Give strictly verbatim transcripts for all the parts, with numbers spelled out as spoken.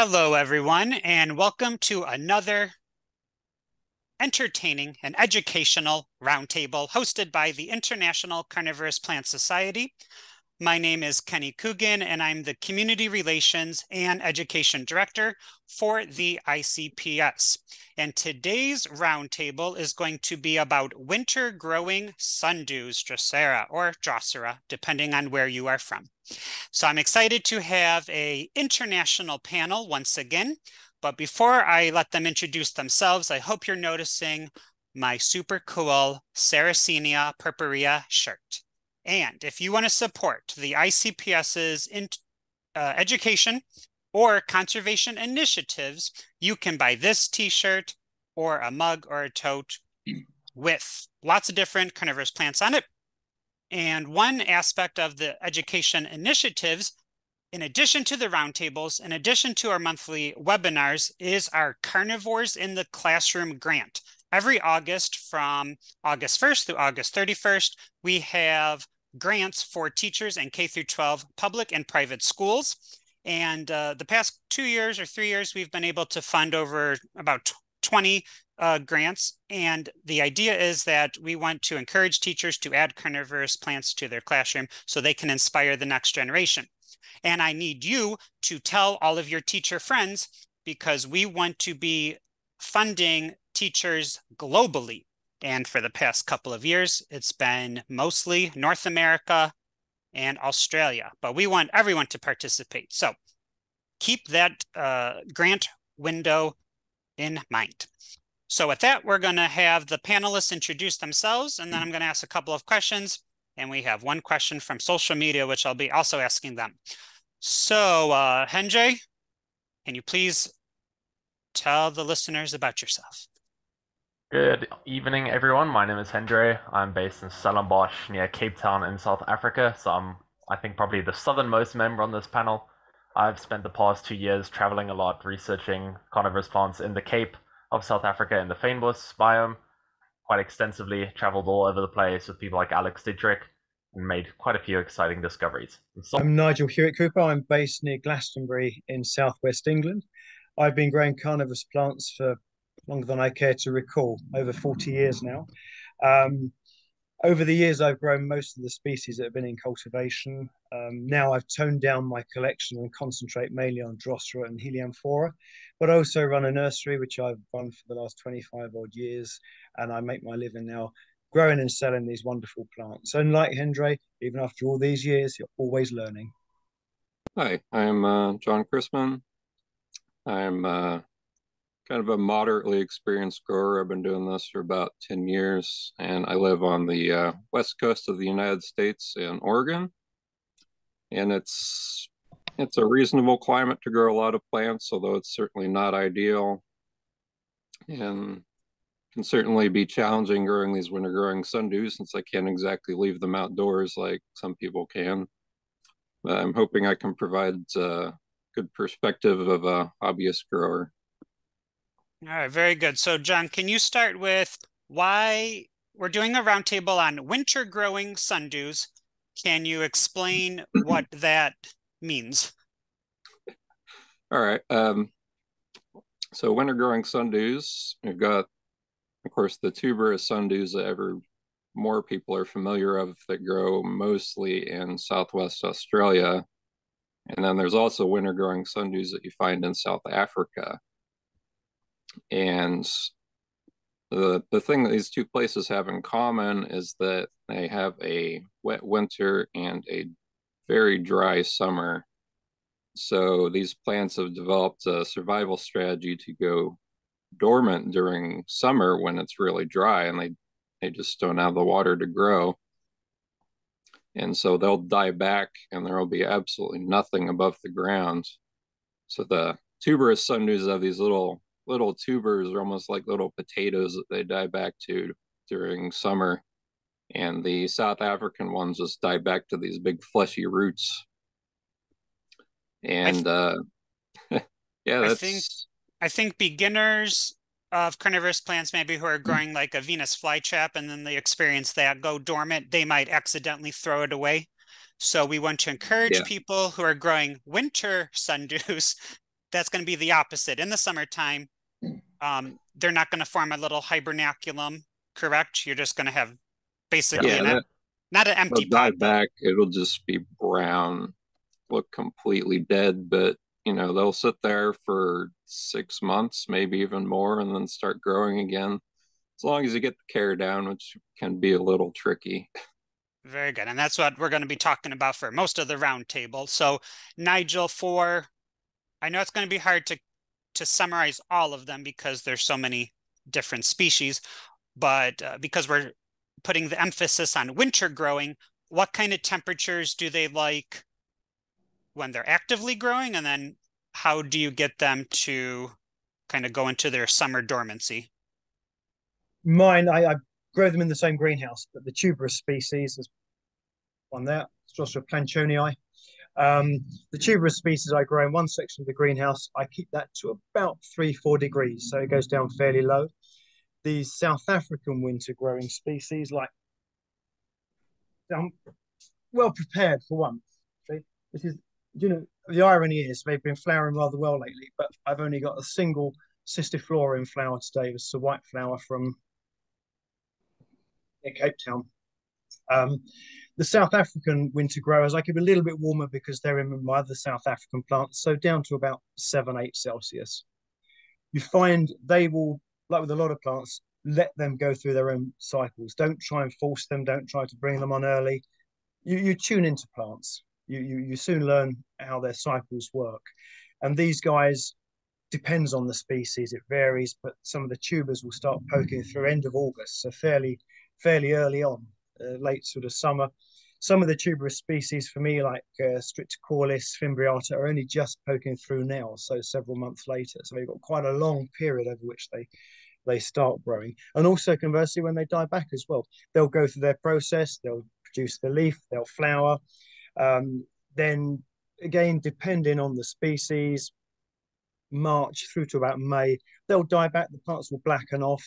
Hello, everyone, and welcome to another entertaining and educational roundtable hosted by the International Carnivorous Plant Society. My name is Kenny Coogan, and I'm the Community Relations and Education Director for the I C P S. And today's roundtable is going to be about winter-growing sundews, Drosera or Drosera, depending on where you are from. So I'm excited to have an international panel once again, but before I let them introduce themselves, I hope you're noticing my super cool Sarracenia purpurea shirt. And if you want to support the I C P S's in, uh, education or conservation initiatives, you can buy this t-shirt or a mug or a tote with lots of different carnivorous plants on it. And one aspect of the education initiatives, in addition to the roundtables, in addition to our monthly webinars, is our Carnivores in the Classroom grant. Every August, from August first through August thirty-first, we have grants for teachers in K through twelve public and private schools. And uh, the past two years or three years, we've been able to fund over about twenty Uh, grants, and the idea is that we want to encourage teachers to add carnivorous plants to their classroom so they can inspire the next generation. And I need you to tell all of your teacher friends, because we want to be funding teachers globally. And for the past couple of years, it's been mostly North America and Australia, but we want everyone to participate. So keep that uh, grant window in mind. So with that, we're going to have the panelists introduce themselves, and then I'm going to ask a couple of questions. And we have one question from social media, which I'll be also asking them. So uh, Hendre, can you please tell the listeners about yourself? Good evening, everyone. My name is Hendre. I'm based in Stellenbosch near Cape Town in South Africa. So I'm, I think, probably the southernmost member on this panel. I've spent the past two years traveling a lot, researching carnivorous plants in the Cape of South Africa in the fynbos biome quite extensively, traveled all over the place with people like Alex Dietrich and made quite a few exciting discoveries. So I'm Nigel Hewitt-Cooper. I'm based near Glastonbury in southwest England. I've been growing carnivorous plants for longer than I care to recall, over forty years now. Um, over the years, I've grown most of the species that have been in cultivation. Um, now I've toned down my collection and concentrate mainly on Drosera and Helianthora, but I also run a nursery, which I've run for the last twenty-five odd years, and I make my living now growing and selling these wonderful plants. And like Hendre, even after all these years, you're always learning. Hi, I'm uh, John Chrisman. I'm uh, kind of a moderately experienced grower. I've been doing this for about ten years, and I live on the uh, west coast of the United States in Oregon. And it's it's a reasonable climate to grow a lot of plants, although it's certainly not ideal, and can certainly be challenging growing these winter growing sundews, since I can't exactly leave them outdoors like some people can. But I'm hoping I can provide a good perspective of a hobbyist grower. All right, very good. So John, can you start with why we're doing a roundtable on winter growing sundews? Can you explain what that means? All right. Um, so winter growing sundews, we've got, of course, the tuberous sundews that ever more people are familiar of, that grow mostly in Southwest Australia. And then there's also winter growing sundews that you find in South Africa. And The, the thing that these two places have in common is that they have a wet winter and a very dry summer. So these plants have developed a survival strategy to go dormant during summer when it's really dry and they, they just don't have the water to grow. And so they'll die back and there will be absolutely nothing above the ground. So the tuberous sundews have these little little tubers are almost like little potatoes that they die back to during summer. And the South African ones just die back to these big fleshy roots. And uh, yeah, that's... I think, I think beginners of carnivorous plants, maybe who are growing like a Venus flytrap and then they experience that go dormant, they might accidentally throw it away. So we want to encourage yeah. people who are growing winter sundews that's going to be the opposite. In the summertime, um, they're not going to form a little hibernaculum, correct? You're just going to have basically yeah, an, that, not an empty pot. Dive back, it'll just be brown, look completely dead, but you know, they'll sit there for six months, maybe even more, and then start growing again. As long as you get the care down, which can be a little tricky. Very good. And that's what we're going to be talking about for most of the round table. So Nigel, for, I know it's going to be hard to, to summarize all of them because there's so many different species, but uh, because we're putting the emphasis on winter growing, what kind of temperatures do they like when they're actively growing? And then how do you get them to kind of go into their summer dormancy? Mine, I, I grow them in the same greenhouse, but the tuberous species is on there. It's Drosera Planchonii. Um, the tuberous species I grow in one section of the greenhouse, I keep that to about three, four degrees. So it goes down fairly low. The South African winter growing species, like, I'm well prepared for one. See, this is, you know, the irony is they've been flowering rather well lately, but I've only got a single cistiflora in flower today. It's a white flower from Cape Town. Um, the South African winter growers, I keep a little bit warmer because they're in my other South African plants, so down to about seven, eight Celsius. You find they will, like with a lot of plants, let them go through their own cycles. Don't try and force them. Don't try to bring them on early. You, you tune into plants. You, you, you soon learn how their cycles work. And these guys, depends on the species, it varies, but some of the tubers will start poking through end of August, so fairly fairly early on, uh, late sort of summer. Some of the tuberous species for me, like uh, Stricticollis, Fimbriata, are only just poking through now, so several months later. So they've got quite a long period over which they, they start growing. And also conversely, when they die back as well, they'll go through their process, they'll produce the leaf, they'll flower. Um, then again, depending on the species, March through to about May, they'll die back, the plants will blacken off.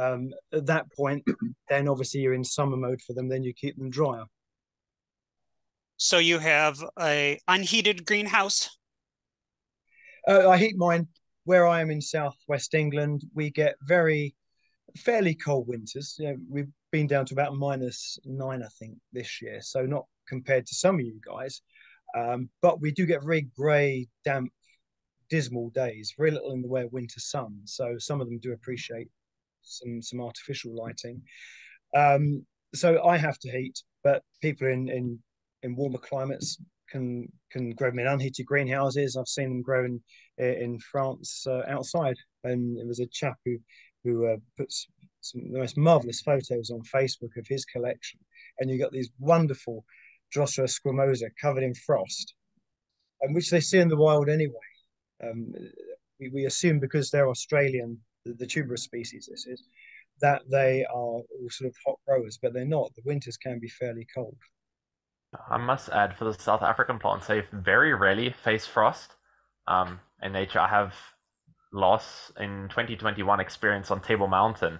Um, at that point, then obviously you're in summer mode for them, then you keep them drier. So you have a unheated greenhouse? Uh, I heat mine. Where I am in southwest England, we get very, fairly cold winters. You know, we've been down to about minus nine, I think, this year. So not compared to some of you guys. Um, but we do get very grey, damp, dismal days, very little in the way of winter sun. So some of them do appreciate some some artificial lighting. Um, so I have to heat, but people in, in in warmer climates can can grow them in unheated greenhouses. I've seen them grow in, in France uh, outside, and there was a chap who who uh, puts some of the most marvelous photos on Facebook of his collection, and you got these wonderful Drosera squamosa covered in frost, and which they see in the wild anyway. Um, we, we assume because they're Australian, the, the tuberous species this is, that they are all sort of hot growers, but they're not. The winters can be fairly cold. I must add, for the South African plants, they very rarely face frost. Um, in nature, I have lost in twenty twenty-one experience on Table Mountain.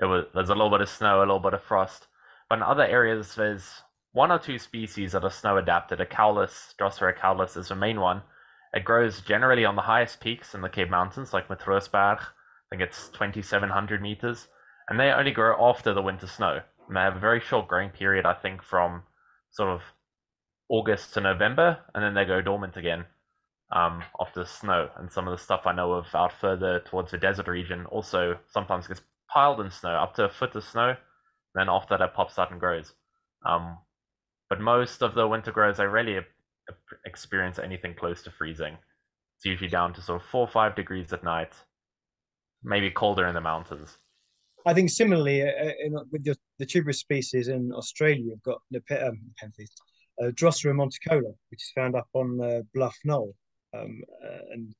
It was there's a little bit of snow, a little bit of frost, but in other areas there's one or two species that are snow adapted. Acaulis, Drosera acaulis is the main one. It grows generally on the highest peaks in the Cape Mountains, like Matroosberg. I think it's twenty-seven hundred meters. And they only grow after the winter snow. And they have a very short growing period, I think, from sort of August to November. And then they go dormant again um, after the snow. And some of the stuff I know of out further towards the desert region also sometimes gets piled in snow, up to a foot of snow. And then after that, it pops out and grows. Um, but most of the winter grows, they really experience anything close to freezing. It's usually down to sort of four or five degrees at night, maybe colder in the mountains. I think similarly uh, in, with the, the tuberous species in Australia, you've got the um, uh, Drosera monticola, which is found up on uh, Bluff Knoll, um, and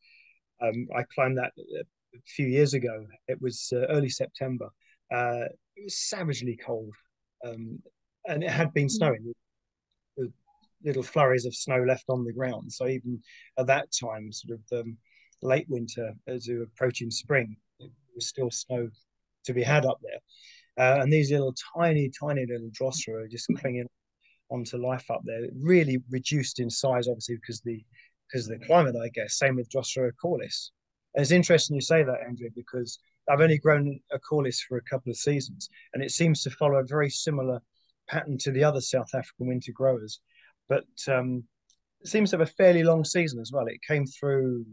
um, I climbed that a few years ago. It was uh, early September. Uh, it was savagely cold, um, and it had been snowing. Little flurries of snow left on the ground. So even at that time, sort of um, late winter, as we were approaching spring, there was still snow to be had up there. Uh, and these little tiny, tiny little Drosera are just clinging onto life up there. It really reduced in size, obviously, because the because of the climate, I guess. Same with Drosera acaulis. And it's interesting you say that, Andrew, because I've only grown acaulis for a couple of seasons, and it seems to follow a very similar pattern to the other South African winter growers. But um, it seems to have a fairly long season as well. It came through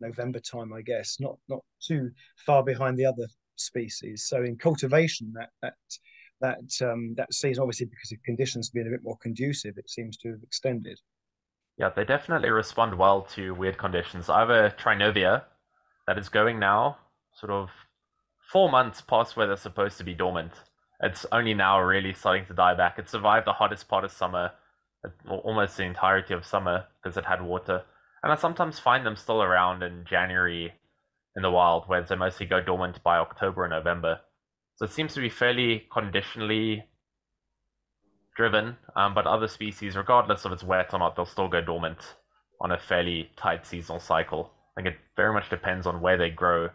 November time, I guess, not not too far behind the other species. So in cultivation, that that that um, that season, obviously because of conditions being a bit more conducive, it seems to have extended. Yeah, they definitely respond well to weird conditions. I have a trinervia that is going now sort of four months past where they're supposed to be dormant. It's only now really starting to die back. It survived the hottest part of summer, almost the entirety of summer, because it had water. And I sometimes find them still around in January in the wild, where they mostly go dormant by October and November. So it seems to be fairly conditionally driven, um, but other species, regardless of it's wet or not, they'll still go dormant on a fairly tight seasonal cycle. I think it very much depends on where they grow.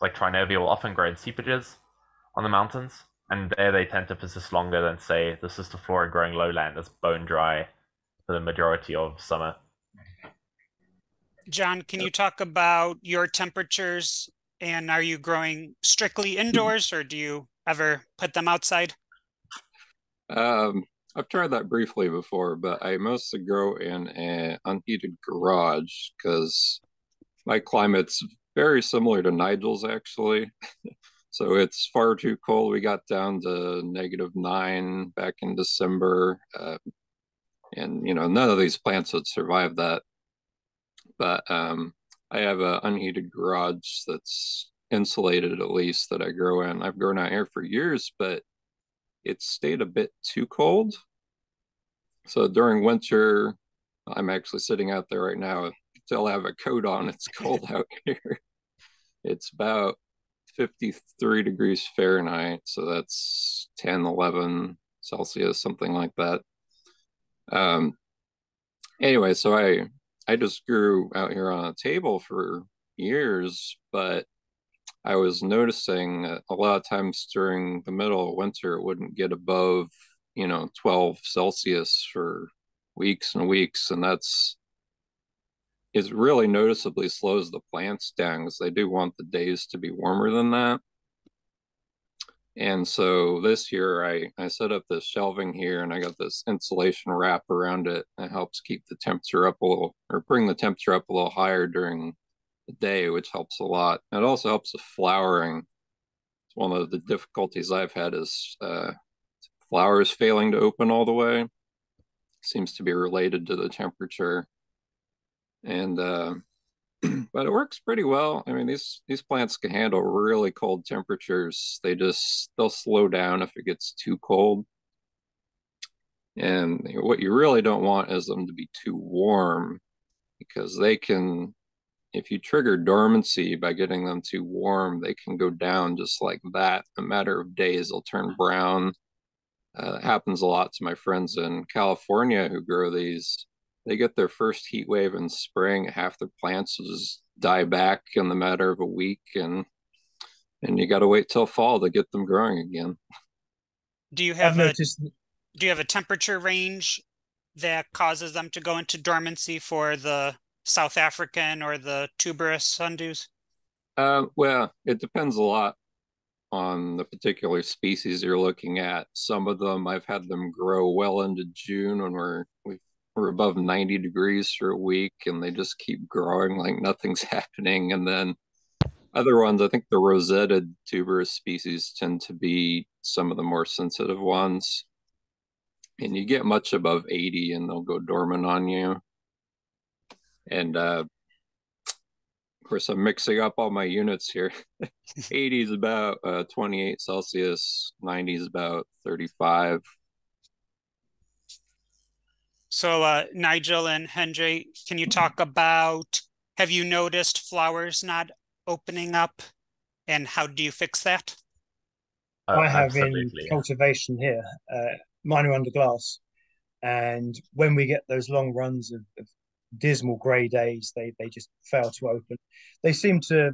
Like trinervia will often grow in seepages on the mountains, and there they tend to persist longer than, say, the cistiflora growing lowland that's bone dry for the majority of summer. John, can you talk about your temperatures, and are you growing strictly indoors or do you ever put them outside? Um, I've tried that briefly before, but I mostly grow in an unheated garage because my climate's very similar to Nigel's, actually. So it's far too cold. We got down to negative nine back in December. Uh, and, you know, none of these plants would survive that. But um, I have an unheated garage that's insulated, at least, that I grow in. I've grown out here for years, but it's stayed a bit too cold. So during winter, I'm actually sitting out there right now. Still have a coat on. It's cold out here. It's about fifty-three degrees Fahrenheit, so that's ten, eleven Celsius, something like that. Um. Anyway, so I I just grew out here on a table for years, but I was noticing that a lot of times during the middle of winter, it wouldn't get above, you know, twelve Celsius for weeks and weeks, and that's is really noticeably slows the plants down because they do want the days to be warmer than that. And so this year I, I set up this shelving here and I got this insulation wrap around it that helps keep the temperature up a little, or bring the temperature up a little higher during the day, which helps a lot. It also helps with flowering. It's one of the difficulties I've had is uh, flowers failing to open all the way. Seems to be related to the temperature. And uh, but it works pretty well. I mean, these these plants can handle really cold temperatures. They just they'll slow down if it gets too cold. And what you really don't want is them to be too warm, because they can, if you trigger dormancy by getting them too warm, they can go down just like that. In a matter of days, they'll turn brown. Uh, it happens a lot to my friends in California who grow these. They get their first heat wave in spring. Half their plants will just die back in the matter of a week, and and you got to wait till fall to get them growing again. Do you have I've a noticed... do you have a temperature range that causes them to go into dormancy for the South African or the tuberous sundews? Uh, well, it depends a lot on the particular species you're looking at. Some of them I've had them grow well into June when we're we've. We're above ninety degrees for a week, and they just keep growing like nothing's happening. And then other ones, I think the rosetted tuberous species tend to be some of the more sensitive ones. And you get much above eighty and they'll go dormant on you. And uh, of course, I'm mixing up all my units here. eighty is about uh, twenty-eight Celsius, ninety is about thirty-five. So uh, Nigel and Hendre, can you talk about, have you noticed flowers not opening up, and how do you fix that? Uh, I have absolutely. In cultivation here, uh, mine are under glass. And when we get those long runs of, of dismal grey days, they, they just fail to open. They seem to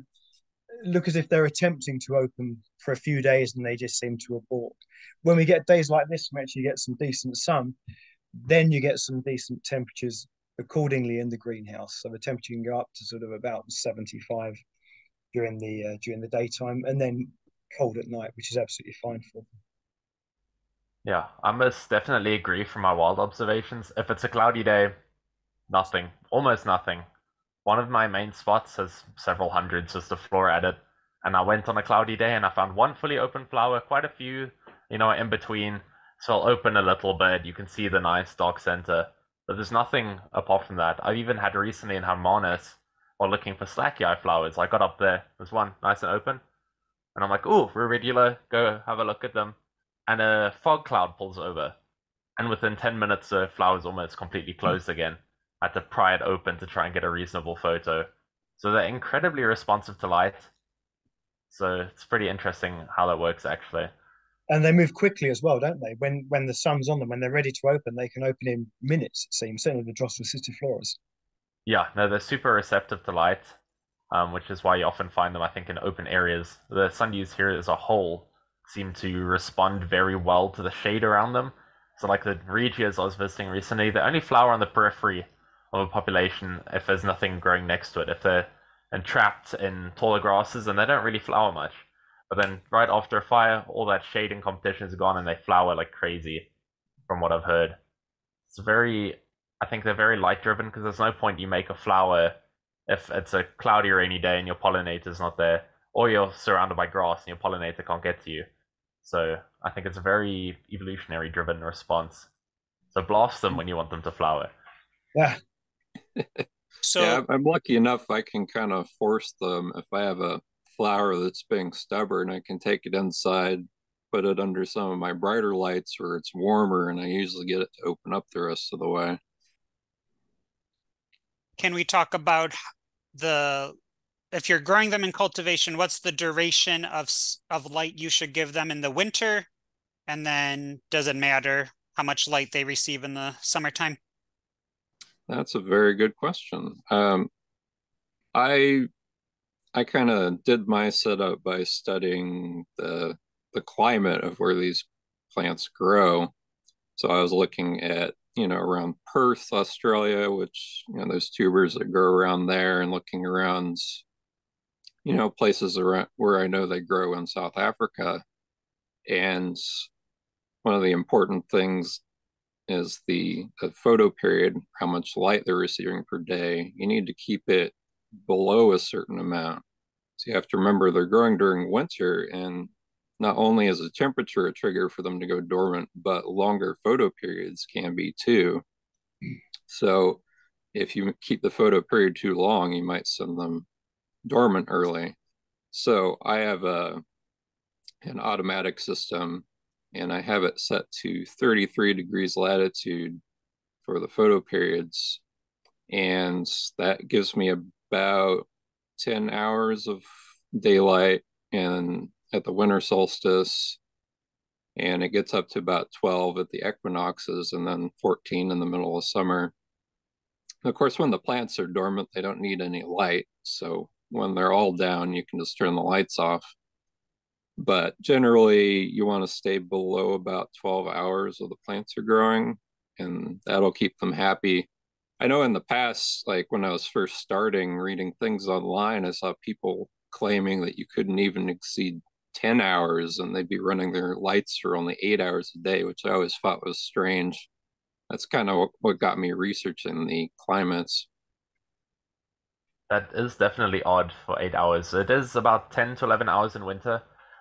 look as if they're attempting to open for a few days and they just seem to abort. When we get days like this, we actually get some decent sun. Then you get some decent temperatures accordingly in the greenhouse. So the temperature can go up to sort of about seventy-five during the uh, during the daytime, and then cold at night, which is absolutely fine for them. Yeah, I must definitely agree from my wild observations. If it's a cloudy day, nothing, almost nothing. One of my main spots has several hundred cistiflora at it, and I went on a cloudy day and I found one fully open flower, quite a few, you know, in between. So I'll open a little bit, you can see the nice dark center, but there's nothing apart from that. I've even had recently in Hermanus, while looking for slackii flowers, I got up there, there's one nice and open, and I'm like, ooh, Roridula, go have a look at them. And a fog cloud pulls over, and within ten minutes the flower's almost completely closed again. I had to pry it open to try and get a reasonable photo. So they're incredibly responsive to light, so it's pretty interesting how that works actually. And they move quickly as well, don't they? When when the sun's on them, when they're ready to open, they can open in minutes, it seems, certainly the Drosera cistiflora. Yeah, no, they're super receptive to light, um, which is why you often find them, I think, in open areas. The sundews here as a whole seem to respond very well to the shade around them. So like the regias I was visiting recently, the only flower on the periphery of a population if there's nothing growing next to it, if they're entrapped in taller grasses and they don't really flower much. But then right after a fire, all that shade and competition is gone and they flower like crazy, from what I've heard. It's very, I think they're very light driven, because there's no point you make a flower if it's a cloudy, rainy day and your pollinator's not there, or you're surrounded by grass and your pollinator can't get to you. So I think it's a very evolutionary driven response. So blast them when you want them to flower. Yeah. So yeah, I'm lucky enough I can kind of force them. If I have a flower that's being stubborn, I can take it inside, put it under some of my brighter lights where it's warmer, and I usually get it to open up the rest of the way. Can we talk about the, if you're growing them in cultivation, what's the duration of of light you should give them in the winter? And then does it matter how much light they receive in the summertime? That's a very good question. Um, I I kind of did my setup by studying the the climate of where these plants grow. So I was looking at, you know, around Perth, Australia, which, you know, those tubers that grow around there, and looking around, you know, places around where I know they grow in South Africa. And one of the important things is the, the photo period, how much light they're receiving per day. You need to keep it below a certain amount. So you have to remember they're growing during winter, and not only is the temperature a trigger for them to go dormant, but longer photo periods can be too. So if you keep the photo period too long, you might send them dormant early. So I have a an automatic system, and I have it set to thirty-three degrees latitude for the photo periods, and that gives me a about ten hours of daylight and at the winter solstice, and it gets up to about twelve at the equinoxes, and then fourteen in the middle of summer. And of course, when the plants are dormant, they don't need any light, so when they're all down, you can just turn the lights off. But generally, you want to stay below about twelve hours while the plants are growing, and that'll keep them happy. I know in the past, like when I was first starting reading things online, I saw people claiming that you couldn't even exceed ten hours and they'd be running their lights for only eight hours a day, which I always thought was strange. That's kind of what got me researching the climates. That is definitely odd for eight hours. It is about ten to eleven hours in winter,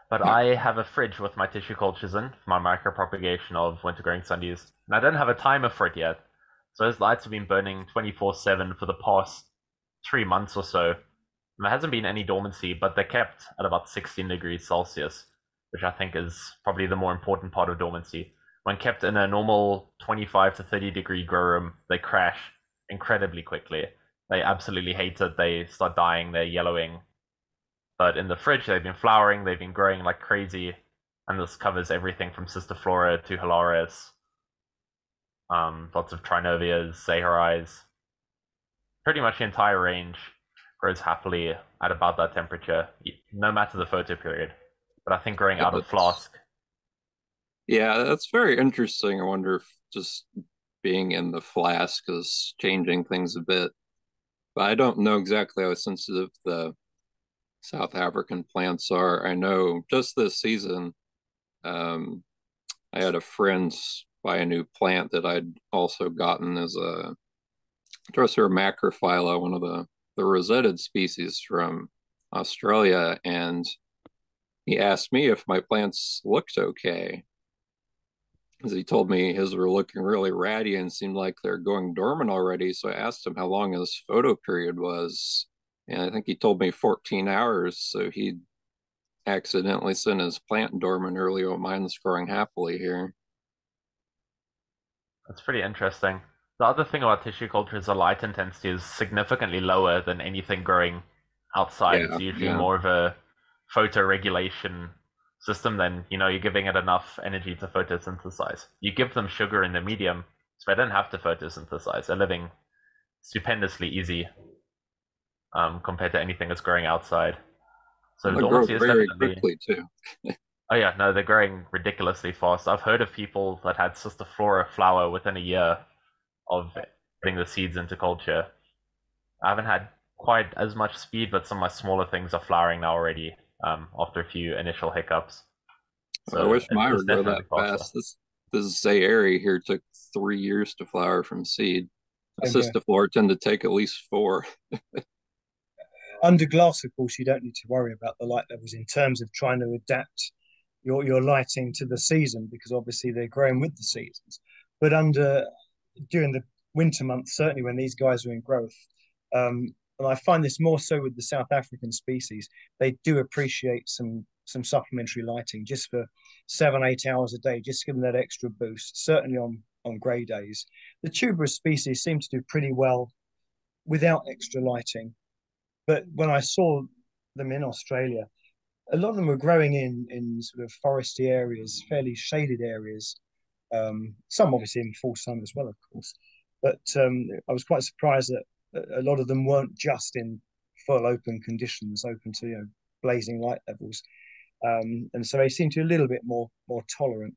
but yeah. I have a fridge with my tissue cultures in, my micropropagation of winter growing sundews, and I don't have a timer for it yet. So those lights have been burning twenty-four seven for the past three months or so. And there hasn't been any dormancy, but they're kept at about sixteen degrees Celsius, which I think is probably the more important part of dormancy. When kept in a normal twenty-five to thirty degree grow room, they crash incredibly quickly. They absolutely hate it. They start dying, they're yellowing. But in the fridge, they've been flowering, they've been growing like crazy. And this covers everything from cistiflora to hilaris. Um, lots of trinervias, zaharais, pretty much the entire range grows happily at about that temperature, no matter the photo period. But I think growing yeah, out of flask. Yeah, that's very interesting. I wonder if just being in the flask is changing things a bit. But I don't know exactly how sensitive the South African plants are. I know just this season, um, I had a friend buy a new plant that I'd also gotten as a Drosera macrophylla, one of the, the rosetted species from Australia. And he asked me if my plants looked okay, because he told me his were looking really ratty and seemed like they're going dormant already. So I asked him how long his photo period was, and I think he told me fourteen hours. So he accidentally sent his plant dormant early, while mine's growing happily here. That's pretty interesting. The other thing about tissue culture is the light intensity is significantly lower than anything growing outside. Yeah, it's usually yeah. more of a photoregulation system than, you know, you're giving it enough energy to photosynthesize. You give them sugar in the medium, so they don't have to photosynthesize. They're living stupendously easy um, compared to anything that's growing outside. So they grow very quickly too. Oh yeah, no, they're growing ridiculously fast. I've heard of people that had cistiflora flower within a year of putting the seeds into culture. I haven't had quite as much speed, but some of my smaller things are flowering now already um, after a few initial hiccups. So I wish mine would go that faster. fast. This, this Zayeri here took three years to flower from seed. Okay. Cistiflora tend to take at least four. Under glass, of course, you don't need to worry about the light levels in terms of trying to adapt your, your lighting to the season, because obviously they're growing with the seasons. But under during the winter months, certainly when these guys are in growth, um, and I find this more so with the South African species, they do appreciate some some supplementary lighting just for seven, eight hours a day, just to give them that extra boost, certainly on, on grey days. The tuberous species seem to do pretty well without extra lighting. But when I saw them in Australia, a lot of them were growing in, in sort of foresty areas, fairly shaded areas, um, some obviously in full sun as well, of course. But um, I was quite surprised that a lot of them weren't just in full open conditions, open to, you know, blazing light levels. Um, and so they seem to be a little bit more more tolerant.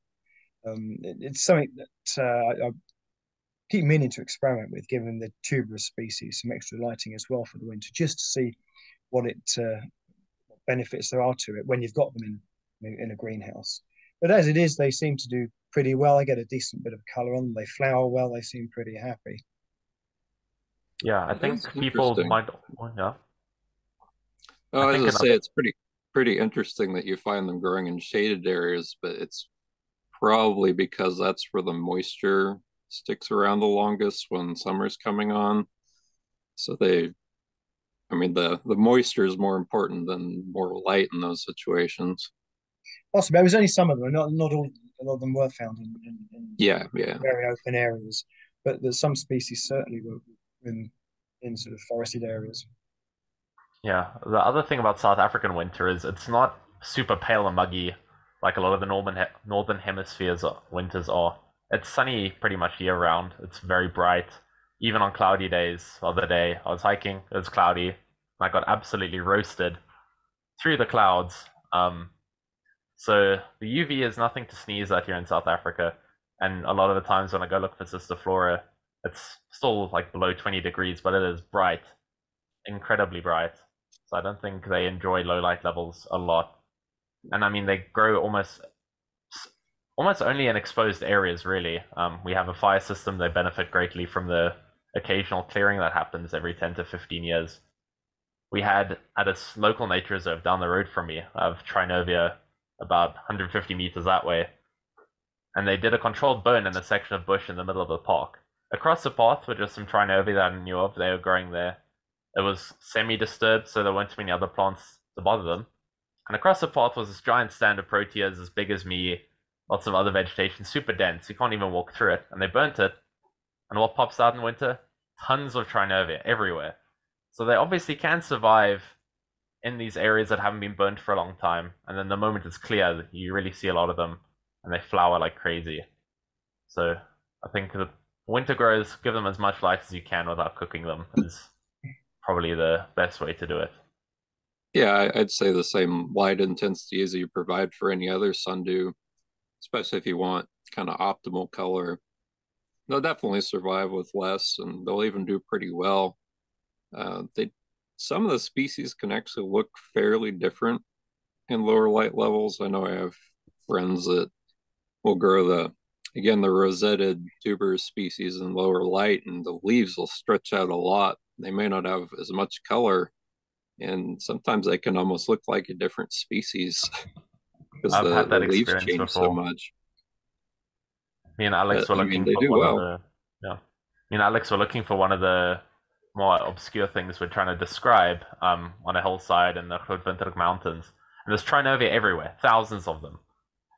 Um, it, it's something that uh, I, I keep meaning to experiment with, giving the tuberous species some extra lighting as well for the winter, just to see what it uh, what benefits there are to it when you've got them in, in a greenhouse. But as it is, they seem to do pretty well. I get a decent bit of colour on them. They flower well. They seem pretty happy. Yeah, I think That's people might... Oh, yeah. Oh, I was going to say, it's pretty, pretty interesting that you find them growing in shaded areas, but it's probably because that's where the moisture sticks around the longest when summer's coming on. So they, I mean, the, the moisture is more important than more light in those situations. Possibly. It was only some of them. Not, not all a lot of them were found in, in, in yeah, yeah. very open areas, but there's some species certainly were in, in sort of forested areas. Yeah. The other thing about South African winter is it's not super pale and muggy like a lot of the northern, northern hemisphere's winters are. It's sunny pretty much year round. It's very bright. Even on cloudy days, the other day, I was hiking, it was cloudy, and I got absolutely roasted through the clouds. Um, so the U V is nothing to sneeze at here in South Africa. And a lot of the times when I go look for cistiflora, it's still like below twenty degrees, but it is bright, incredibly bright. So I don't think they enjoy low light levels a lot. And I mean, they grow almost... Almost only in exposed areas, really. Um, we have a fire system. They benefit greatly from the occasional clearing that happens every ten to fifteen years. We had at a local nature reserve down the road from me, of Trinervia, about one hundred fifty meters that way. And they did a controlled burn in a section of bush in the middle of the park. Across the path were just some Trinervia that I knew of. They were growing there. It was semi-disturbed, so there weren't too many other plants to bother them. And across the path was this giant stand of proteas as big as me, lots of other vegetation, super dense. You can't even walk through it. And they burnt it. And what pops out in winter? Tons of Trinervia everywhere. So they obviously can survive in these areas that haven't been burnt for a long time. And then the moment it's clear, you really see a lot of them. And they flower like crazy. So I think the winter grows, give them as much light as you can without cooking them, is probably the best way to do it. Yeah, I'd say the same light intensity as you provide for any other sundew, especially if you want kind of optimal color. they'll definitely survive with less, and they'll even do pretty well. Uh, they, some of the species can actually look fairly different in lower light levels. I know I have friends that will grow the, again, the rosetted tuberous species in lower light, and the leaves will stretch out a lot. They may not have as much color, and sometimes they can almost look like a different species because the, the leaves change before. so much. Me and Alex but, were looking I mean, for one well. of the, yeah. Me and Alex were looking for one of the more obscure things we're trying to describe um, on a hillside in the Grootwinterhoek Mountains, and there's Trinervia everywhere, thousands of them,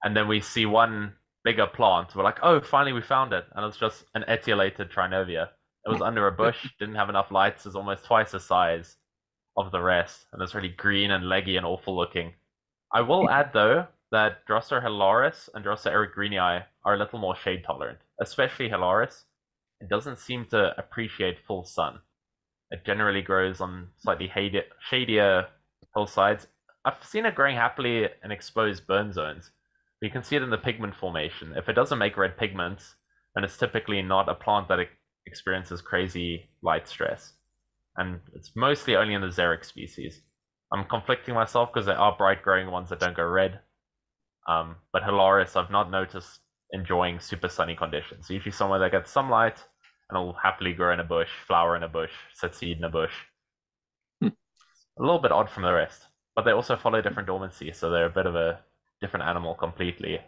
and then we see one bigger plant. We're like, oh, finally we found it, and it's just an etiolated Trinervia. It was under a bush, didn't have enough lights, is almost twice the size of the rest, and it's really green and leggy and awful looking. I will add though that Drosera hilaris and Drosera ericgeniae are a little more shade tolerant, especially hilaris. It doesn't seem to appreciate full sun. It generally grows on slightly shadier hillsides. I've seen it growing happily in exposed burn zones. You can see it in the pigment formation. If it doesn't make red pigments, then it's typically not a plant that experiences crazy light stress. And it's mostly only in the xeric species. I'm conflicting myself because there are bright growing ones that don't go red. Um, but hilaris, I've not noticed enjoying super sunny conditions. So usually somewhere that gets some light, and it'll happily grow in a bush, flower in a bush, set seed in a bush. Hmm. A little bit odd from the rest. But they also follow different dormancy, so they're a bit of a different animal completely.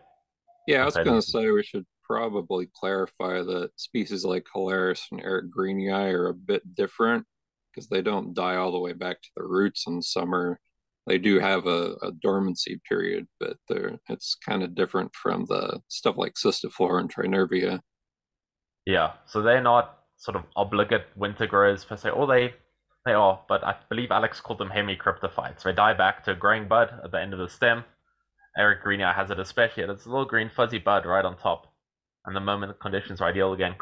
Yeah, I was going to say we should probably clarify that species like hilaris and ericgeniae are a bit different because they don't die all the way back to the roots in summer. They do have a, a dormancy period, but they're it's kind of different from the stuff like cistiflora and Trinervia. Yeah, so they're not sort of obligate winter growers per se, or they they are, but I believe Alex called them hemicryptophytes. They die back to a growing bud at the end of the stem. Ericgeniae has it especially. It's a little green fuzzy bud right on top. And the moment the conditions are ideal again,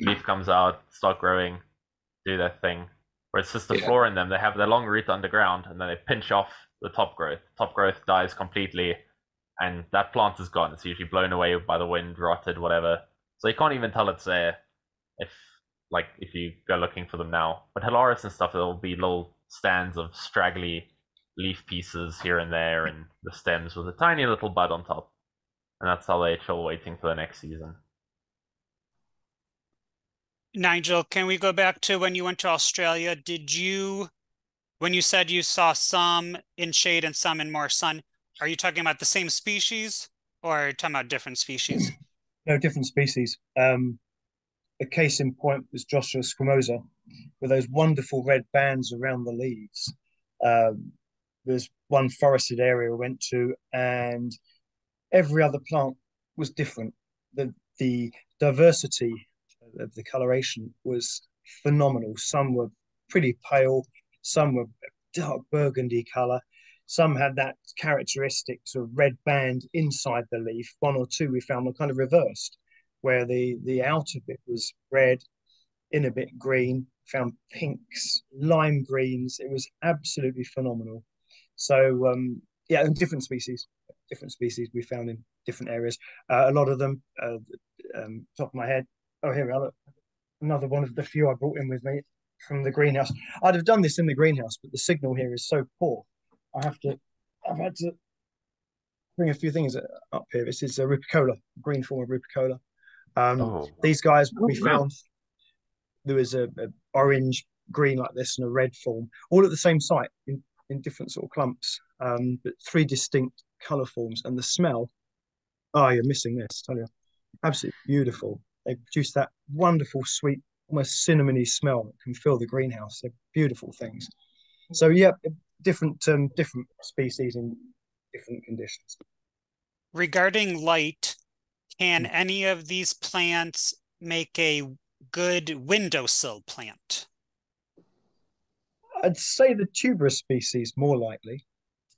leaf comes out, start growing, do their thing. Whereas cistiflora yeah. in them, they have their long root underground, and then they pinch off the top growth. Top growth dies completely, and that plant is gone. It's usually blown away by the wind, rotted, whatever. So you can't even tell it's there if like if you go looking for them now. But hilaris and stuff, there will be little stands of straggly leaf pieces here and there, and the stems with a tiny little bud on top. And that's how they chill waiting for the next season. Nigel, can we go back to when you went to Australia? Did you, when you said you saw some in shade and some in more sun, are you talking about the same species or are you talking about different species? No, different species. Um, a case in point was Drosera squamosa, with those wonderful red bands around the leaves. Um, there's one forested area we went to, and every other plant was different. The, the diversity of the coloration was phenomenal. Some were pretty pale, some were dark burgundy color, some had that characteristic sort of red band inside the leaf. One or two we found were kind of reversed, where the the outer bit was red, inner bit green. Found pinks, lime greens. It was absolutely phenomenal. So um yeah, and different species different species we found in different areas. Uh, a lot of them uh, um top of my head. Oh, here we are. Look. Another one of the few I brought in with me from the greenhouse. I'd have done this in the greenhouse, but the signal here is so poor. I have to, I've had to bring a few things up here. This is a rupicola, green form of rupicola. Um, oh. These guys, we found there was a, a orange, green like this, and a red form, all at the same site in, in different sort of clumps, um, but three distinct color forms. And the smell, oh, you're missing this, I tell you. Absolutely beautiful. They produce that wonderful, sweet, almost cinnamony smell that can fill the greenhouse. They're beautiful things. So yeah, different um, different species in different conditions. Regarding light, can any of these plants make a good windowsill plant? I'd say the tuberous species more likely.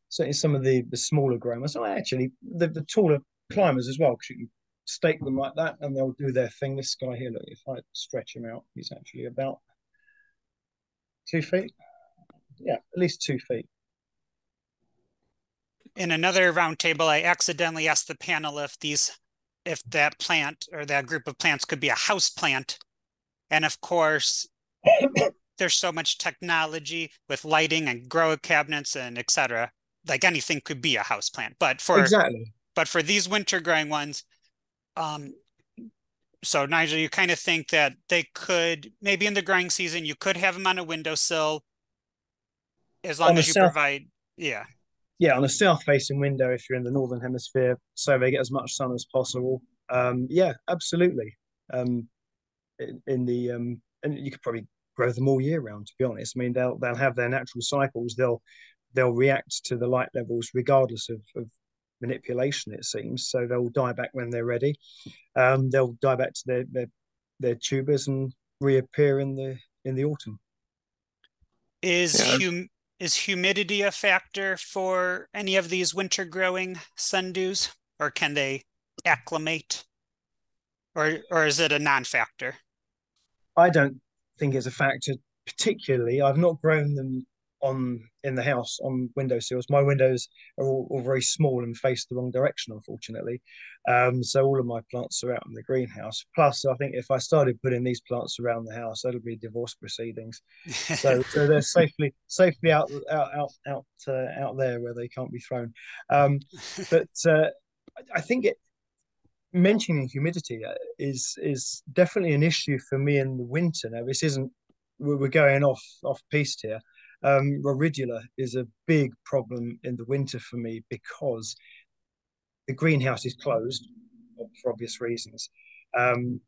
Certainly some of the, the smaller grommers, oh, actually the, the taller climbers as well, because you can stake them like that and they'll do their thing. This guy here, look, if I stretch him out, he's actually about two feet. Yeah, at least two feet. In another round table, I accidentally asked the panel if these if that plant or that group of plants could be a house plant. And of course, there's so much technology with lighting and grow cabinets and et cetera. Like anything could be a house plant, but for exactly. but for these winter growing ones, um, so Nigel, you kind of think that they could maybe in the growing season you could have them on a windowsill, as long on as you south, provide, yeah, yeah, on a south-facing window if you're in the northern hemisphere, so they get as much sun as possible. Um, yeah, absolutely. Um, in, in the um, and you could probably grow them all year round. To be honest, I mean they'll they'll have their natural cycles. They'll They'll react to the light levels regardless of, of manipulation, it seems. So they'll die back when they're ready. Um, they'll die back to their, their their tubers and reappear in the in the autumn. Is yeah. hum is humidity a factor for any of these winter growing sundews, or can they acclimate, or or is it a non-factor? I don't think it's a factor particularly. I've not grown them on in the house on windowsills. My windows are all, all very small and face the wrong direction, unfortunately. Um, so all of my plants are out in the greenhouse. Plus, I think if I started putting these plants around the house, that'll be divorce proceedings. So, so they're safely safely out out out out, uh, out there where they can't be thrown. Um, but uh, I think it, mentioning humidity is is definitely an issue for me in the winter. Now, this isn't we're going off off piste here. Um, Roridula is a big problem in the winter for me because the greenhouse is closed for obvious reasons. Um,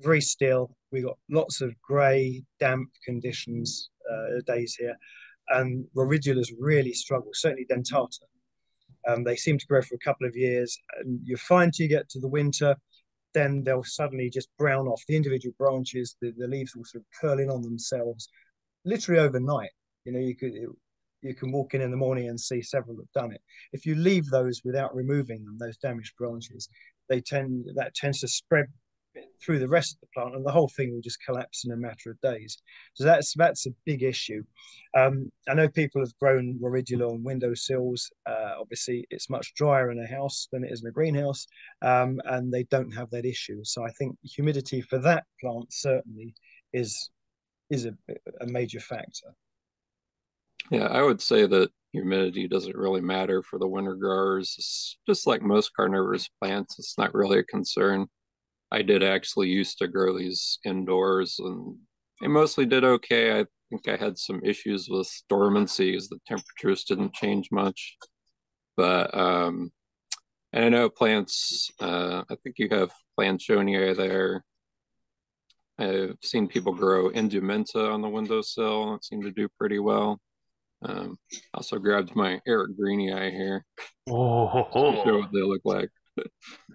very still, we've got lots of grey, damp conditions uh, days here, and Roridulas really struggle, certainly dentata. Um, they seem to grow for a couple of years, and you're fine till you get to the winter, then they'll suddenly just brown off. The individual branches, the, the leaves will sort of curl in on themselves, literally overnight. You know, you could you can walk in in the morning and see several have done it. If you leave those without removing them, those damaged branches, they tend that tends to spread through the rest of the plant, and the whole thing will just collapse in a matter of days. So that's that's a big issue. Um, I know people have grown Roridula on windowsills. Uh, obviously, it's much drier in a house than it is in a greenhouse, um, and they don't have that issue. So I think humidity for that plant certainly is is a, a major factor. Yeah, I would say that humidity doesn't really matter for the winter growers. It's just like most carnivorous plants, it's not really a concern. I did actually used to grow these indoors, and they mostly did okay. I think I had some issues with dormancies. The temperatures didn't change much. But um, I know plants, uh, I think you have Planchonii there. I've seen people grow Indumenta on the windowsill, and it seemed to do pretty well. Um, also grabbed my ericgeniae here. Oh, ho, ho. To show what they look like.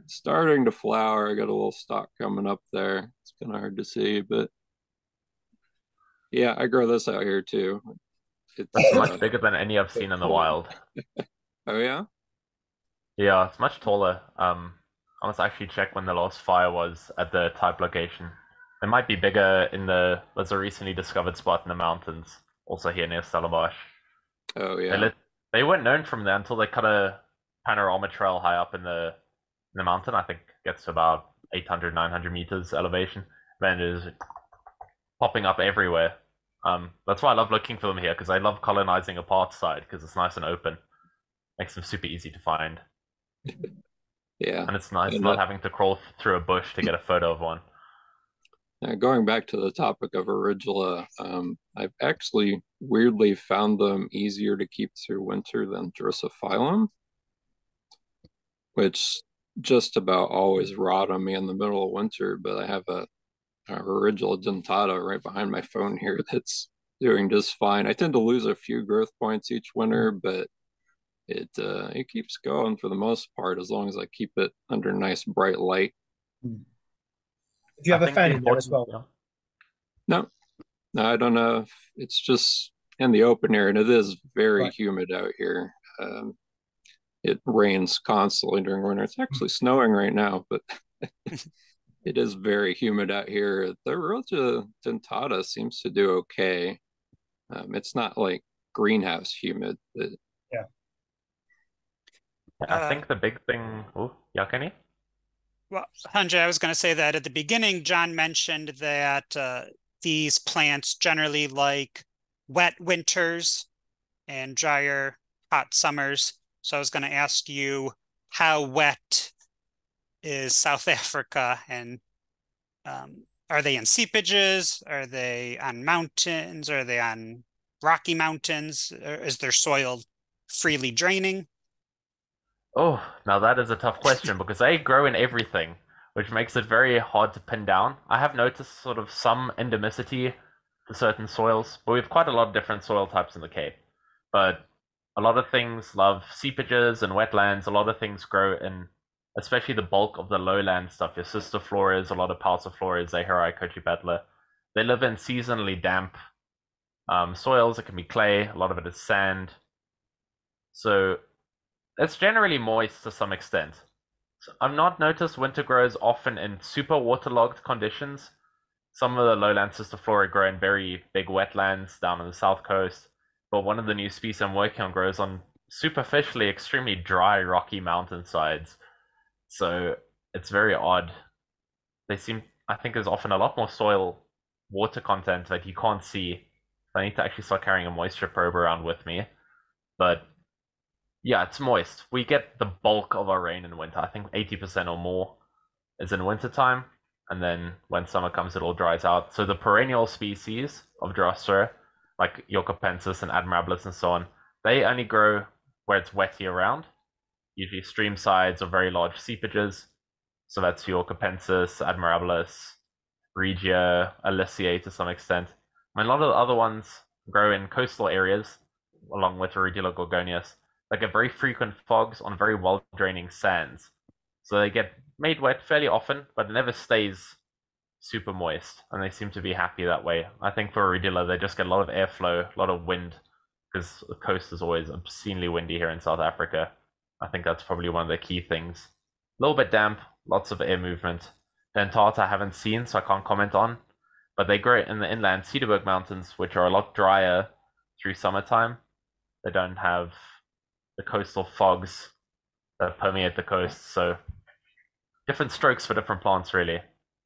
Starting to flower. I got a little stalk coming up there. It's kind of hard to see, but yeah, I grow this out here too. It's That's much uh, bigger than any I've seen in the wild. Oh yeah, yeah, it's much taller. Um, I must actually check when the last fire was at the type location. It might be bigger in the. There's a recently discovered spot in the mountains, also here near Stellenbosch. Oh yeah. They, lit, they weren't known from there until they cut a panorama trail high up in the in the mountain. I think it gets to about eight hundred, nine hundred meters elevation. Then it is popping up everywhere. Um, that's why I love looking for them here, because I love colonizing a part side because it's nice and open. Makes them super easy to find. Yeah. And it's nice and not that... having to crawl through a bush to get a photo of one. Now, going back to the topic of Roridula, um, I've actually weirdly found them easier to keep through winter than Drosophyllum, which just about always rot on me in the middle of winter. But I have a, a Roridula dentata right behind my phone here that's doing just fine. I tend to lose a few growth points each winter, but it uh, it keeps going for the most part as long as I keep it under nice bright light. Mm. Do you have I a fan in there as well? Yeah. No, no, I don't know. It's just in the open air, and it is very right. humid out here. Um, it rains constantly during winter. It's actually snowing right now, but it is very humid out here. The Roridula dentata seems to do okay. Um, it's not like greenhouse humid. But... Yeah. I uh, think the big thing. Oh, yeah, Kenny? Well, Hendre, I was going to say that at the beginning, John mentioned that uh, these plants generally like wet winters and drier, hot summers. So I was going to ask you, how wet is South Africa, and um, are they in seepages? Are they on mountains? Are they on Rocky Mountains? Or is their soil freely draining? Oh, now that is a tough question because they grow in everything, which makes it very hard to pin down. I have noticed sort of some endemicity to certain soils, but we have quite a lot of different soil types in the Cape. But a lot of things love seepages and wetlands. A lot of things grow in, especially the bulk of the lowland stuff. Your cistifloras, a lot of paucifloras, Zahirai, Cochibetla. They live in seasonally damp um, soils. It can be clay. A lot of it is sand. So it's generally moist to some extent. So I've not noticed winter grows often in super waterlogged conditions. Some of the lowland cistiflora grow in very big wetlands down on the south coast. But one of the new species I'm working on grows on superficially extremely dry, rocky mountainsides. So it's very odd. They seem, I think there's often a lot more soil water content that you can't see. I need to actually start carrying a moisture probe around with me. But yeah, it's moist. We get the bulk of our rain in winter. I think eighty percent or more is in wintertime. And then when summer comes, it all dries out. So the perennial species of Drosera, like your capensis and admirabilis and so on, they only grow where it's wet year-round, usually stream sides or very large seepages. So that's your capensis, admirabilis, regia, alisiae to some extent. And a lot of the other ones grow in coastal areas, along with Roridula gorgonius. They get very frequent fogs on very well-draining sands. So they get made wet fairly often, but it never stays super moist, and they seem to be happy that way. I think for Roridula, they just get a lot of airflow, a lot of wind, because the coast is always obscenely windy here in South Africa. I think that's probably one of the key things. A little bit damp, lots of air movement. Dentata I haven't seen, so I can't comment on, but they grow in the inland Cederberg Mountains, which are a lot drier through summertime. They don't have the coastal fogs that permeate the coast, so different strokes for different plants, really.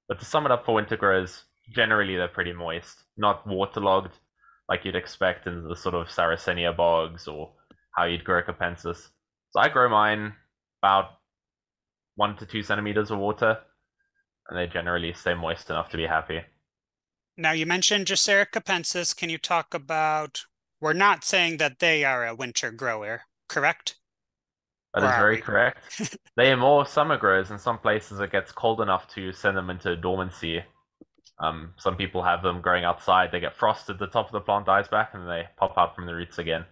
But to sum it up, for winter grows, generally they're pretty moist, not waterlogged like you'd expect in the sort of Saracenia bogs or how you'd grow capensis. So I grow mine about one to two centimeters of water, and they generally stay moist enough to be happy. Now you mentioned Drosera capensis. Can you talk about, we're not saying that they are a winter grower, correct? That is very correct. They are more summer growers. In some places it gets cold enough to send them into dormancy. Um, some people have them growing outside. They get frosted, the top of the plant dies back, and they pop out from the roots again.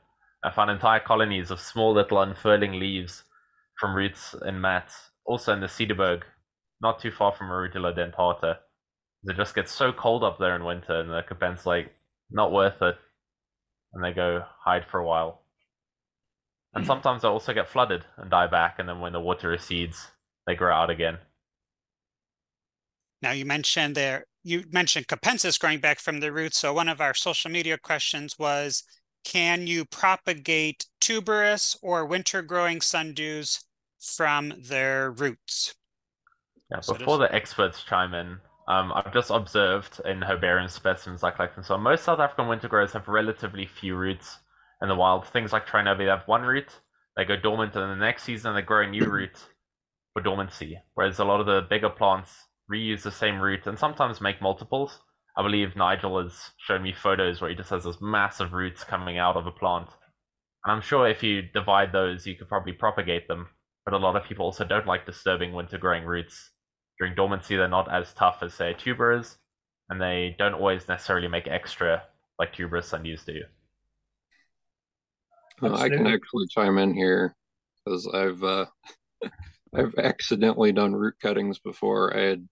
I found entire colonies of small little unfurling leaves from roots in mats, also in the Cederberg, not too far from Roridula dentata. It just gets so cold up there in winter, and the capensis like, not worth it, and they go hide for a while. And sometimes they also get flooded and die back, and then when the water recedes, they grow out again. Now you mentioned there, you mentioned capensis growing back from the roots. So one of our social media questions was, can you propagate tuberous or winter-growing sundews from their roots? Yeah, so before does... the experts chime in, um, I've just observed in herbarium specimens I collect them. So most South African winter growers have relatively few roots. In the wild, things like trinervia, they have one root, they go dormant, and the next season they grow a new root for dormancy. Whereas a lot of the bigger plants reuse the same root and sometimes make multiples. I believe Nigel has shown me photos where he just has this massive roots coming out of a plant. And I'm sure if you divide those, you could probably propagate them. But a lot of people also don't like disturbing winter-growing roots. During dormancy, they're not as tough as, say, tuberous, and they don't always necessarily make extra like tuberous sundews do. Uh, I can actually chime in here because I've uh, I've accidentally done root cuttings before. I had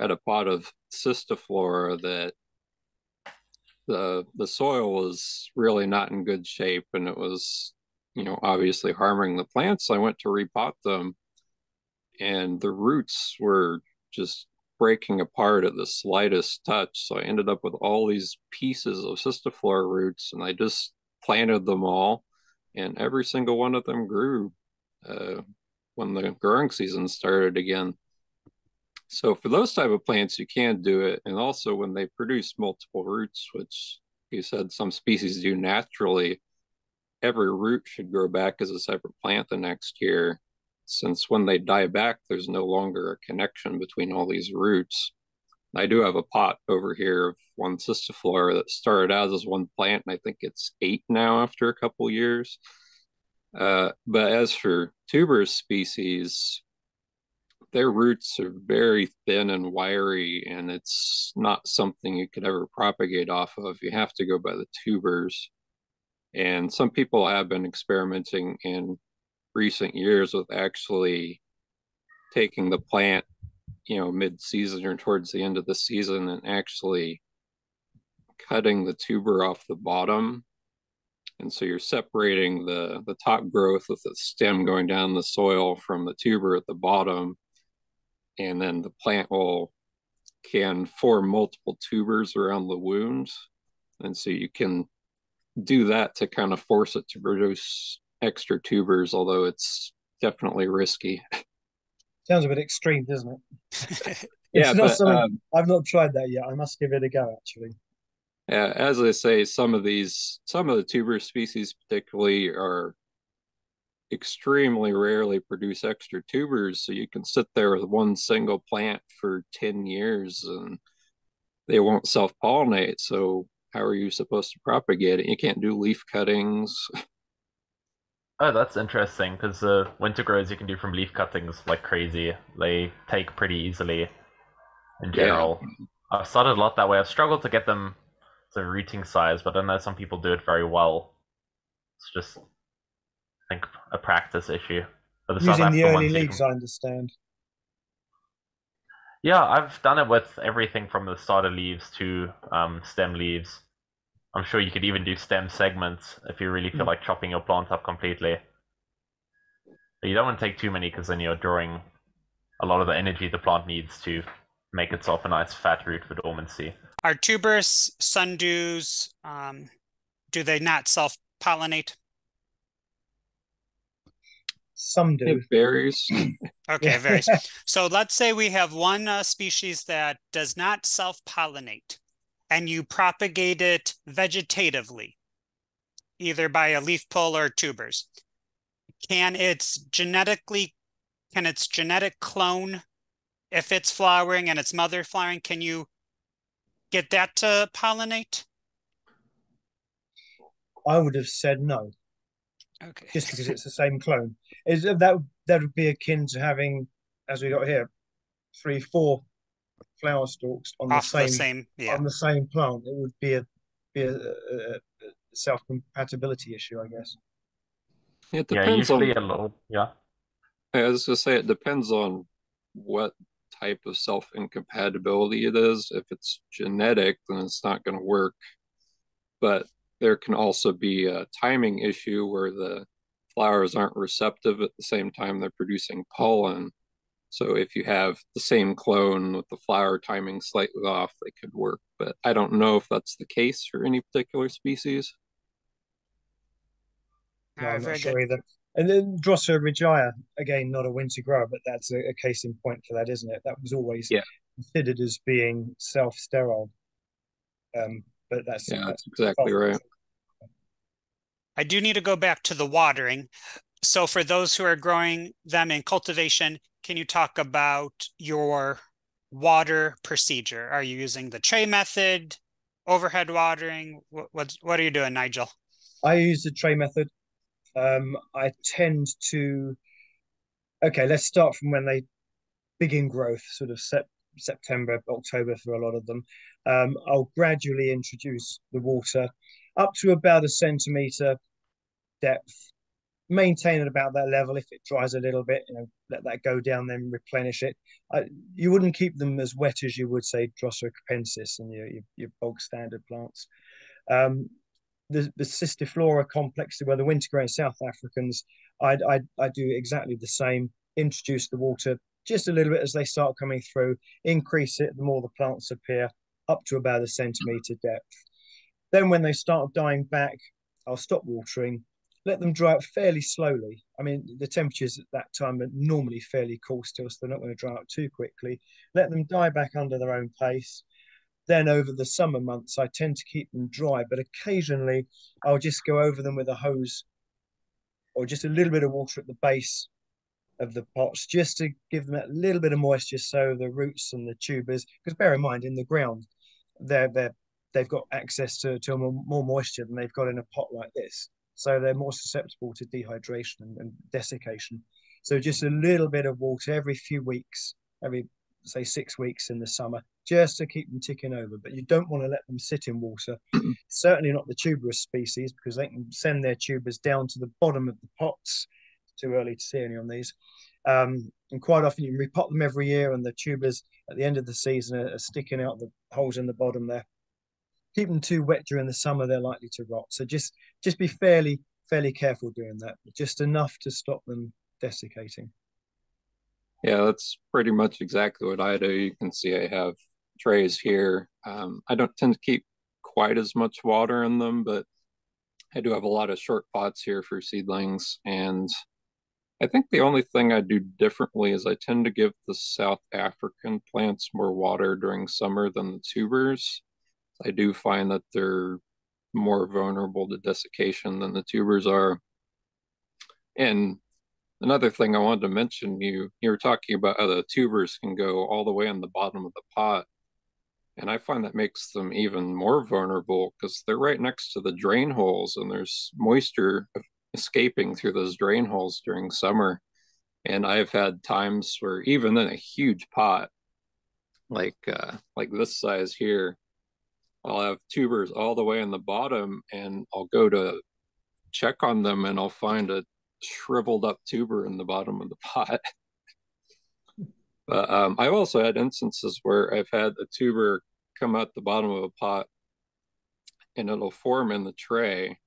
had a pot of cistiflora that the the soil was really not in good shape, and it was, you know, obviously harming the plants. So I went to repot them, and the roots were just breaking apart at the slightest touch. So I ended up with all these pieces of cistiflora roots, and I just planted them all. And every single one of them grew uh, when the growing season started again. So for those type of plants, you can do it. And also when they produce multiple roots, which you said some species do naturally, every root should grow back as a separate plant the next year, since when they die back, there's no longer a connection between all these roots. I do have a pot over here of one cistiflora that started out as one plant, and I think it's eight now after a couple years. Uh, but as for tuber species, their roots are very thin and wiry, and it's not something you could ever propagate off of. You have to go by the tubers. And some people have been experimenting in recent years with actually taking the plant, you know, mid-season or towards the end of the season and actually cutting the tuber off the bottom. And so you're separating the, the top growth with the stem going down the soil from the tuber at the bottom. And then the plant will can form multiple tubers around the wound. And so you can do that to kind of force it to produce extra tubers, although it's definitely risky. Sounds a bit extreme, doesn't it? It's yeah, not but, something, um, I've not tried that yet. I must give it a go, actually. Yeah, as I say, some of these, some of the tuber species particularly are extremely rarely produce extra tubers. So you can sit there with one single plant for ten years and they won't self-pollinate. So how are you supposed to propagate it? You can't do leaf cuttings. Oh, that's interesting, because the uh, winter grows you can do from leaf cuttings like crazy. They take pretty easily in general. Yeah. I've started a lot that way. I've struggled to get them to rooting size, but I know some people do it very well. It's just, I think, a practice issue. But the Using the early leaves, can... I understand. Yeah, I've done it with everything from the starter leaves to um, stem leaves. I'm sure you could even do stem segments if you really feel mm. like chopping your plant up completely. But you don't want to take too many, because then you're drawing a lot of the energy the plant needs to make itself a nice fat root for dormancy. Are tubers, sundews, um, do they not self-pollinate? Some do. It varies. Okay, it varies. So let's say we have one uh, species that does not self-pollinate, and you propagate it vegetatively, either by a leaf pull or tubers. Can its genetically, can its genetic clone, if it's flowering and its mother flowering, can you get that to pollinate? I would have said no. Okay. Just because it's the same clone. Is that that would be akin to having, as we got here, three, four flower stalks on the same, the same yeah. on the same plant. It would be a be a, a self compatibility issue, I guess. It depends yeah, usually on a little. Yeah. I was gonna say it depends on what type of self incompatibility it is. If it's genetic, then it's not going to work. But there can also be a timing issue where the flowers aren't receptive at the same time they're producing pollen. So if you have the same clone with the flower timing slightly off, they could work. But I don't know if that's the case for any particular species. No, I'm not sure either. And then Drosera regia, again, not a winter grower, but that's a, a case in point for that, isn't it? That was always yeah. considered as being self-sterile. Um, but that's, yeah, that's exactly right. I do need to go back to the watering. So for those who are growing them in cultivation, can you talk about your water procedure? Are you using the tray method, overhead watering? What, what, what are you doing, Nigel? I use the tray method. Um, I tend to, okay, let's start from when they begin growth, sort of sep September, October for a lot of them. Um, I'll gradually introduce the water up to about a centimetre depth, maintain at about that level. If it dries a little bit, you know, let that go down, then replenish it. I, you wouldn't keep them as wet as you would, say, Drosera capensis and your, your, your bulk standard plants. Um, The, the cistiflora complex, where the winter growing South Africans, I, I, I do exactly the same. Introduce the water just a little bit as they start coming through, increase it, the more the plants appear, up to about a centimetre depth. Then when they start dying back, I'll stop watering let them dry out fairly slowly. I mean, the temperatures at that time are normally fairly cool still, so they're not going to dry out too quickly. Let them die back under their own pace. Then over the summer months, I tend to keep them dry, but occasionally I'll just go over them with a hose or just a little bit of water at the base of the pots, just to give them a little bit of moisture, so the roots and the tubers, because bear in mind, in the ground, they're, they're, they've got access to, to more moisture than they've got in a pot like this. So they're more susceptible to dehydration and, and desiccation. So just a little bit of water every few weeks, every, say, six weeks in the summer, just to keep them ticking over. But you don't want to let them sit in water, certainly not the tuberous species, because they can send their tubers down to the bottom of the pots. Too early to see any on these. Um, and quite often you repot them every year, and the tubers at the end of the season are, are sticking out the holes in the bottom there. Keep them too wet during the summer, they're likely to rot. So just just be fairly fairly careful doing that, just enough to stop them desiccating. Yeah, that's pretty much exactly what I do. You can see I have trays here. Um, I don't tend to keep quite as much water in them, but I do have a lot of short pots here for seedlings. And I think the only thing I do differently is I tend to give the South African plants more water during summer than the tubers. I do find that they're more vulnerable to desiccation than the tubers are. And another thing I wanted to mention, you you were talking about how the tubers can go all the way in the bottom of the pot. And I find that makes them even more vulnerable, because they're right next to the drain holes, and there's moisture escaping through those drain holes during summer. And I've had times where even in a huge pot, like uh, like this size here, I'll have tubers all the way in the bottom, and I'll go to check on them and I'll find a shriveled up tuber in the bottom of the pot. But um, I've also had instances where I've had a tuber come out the bottom of a pot, and it'll form in the tray,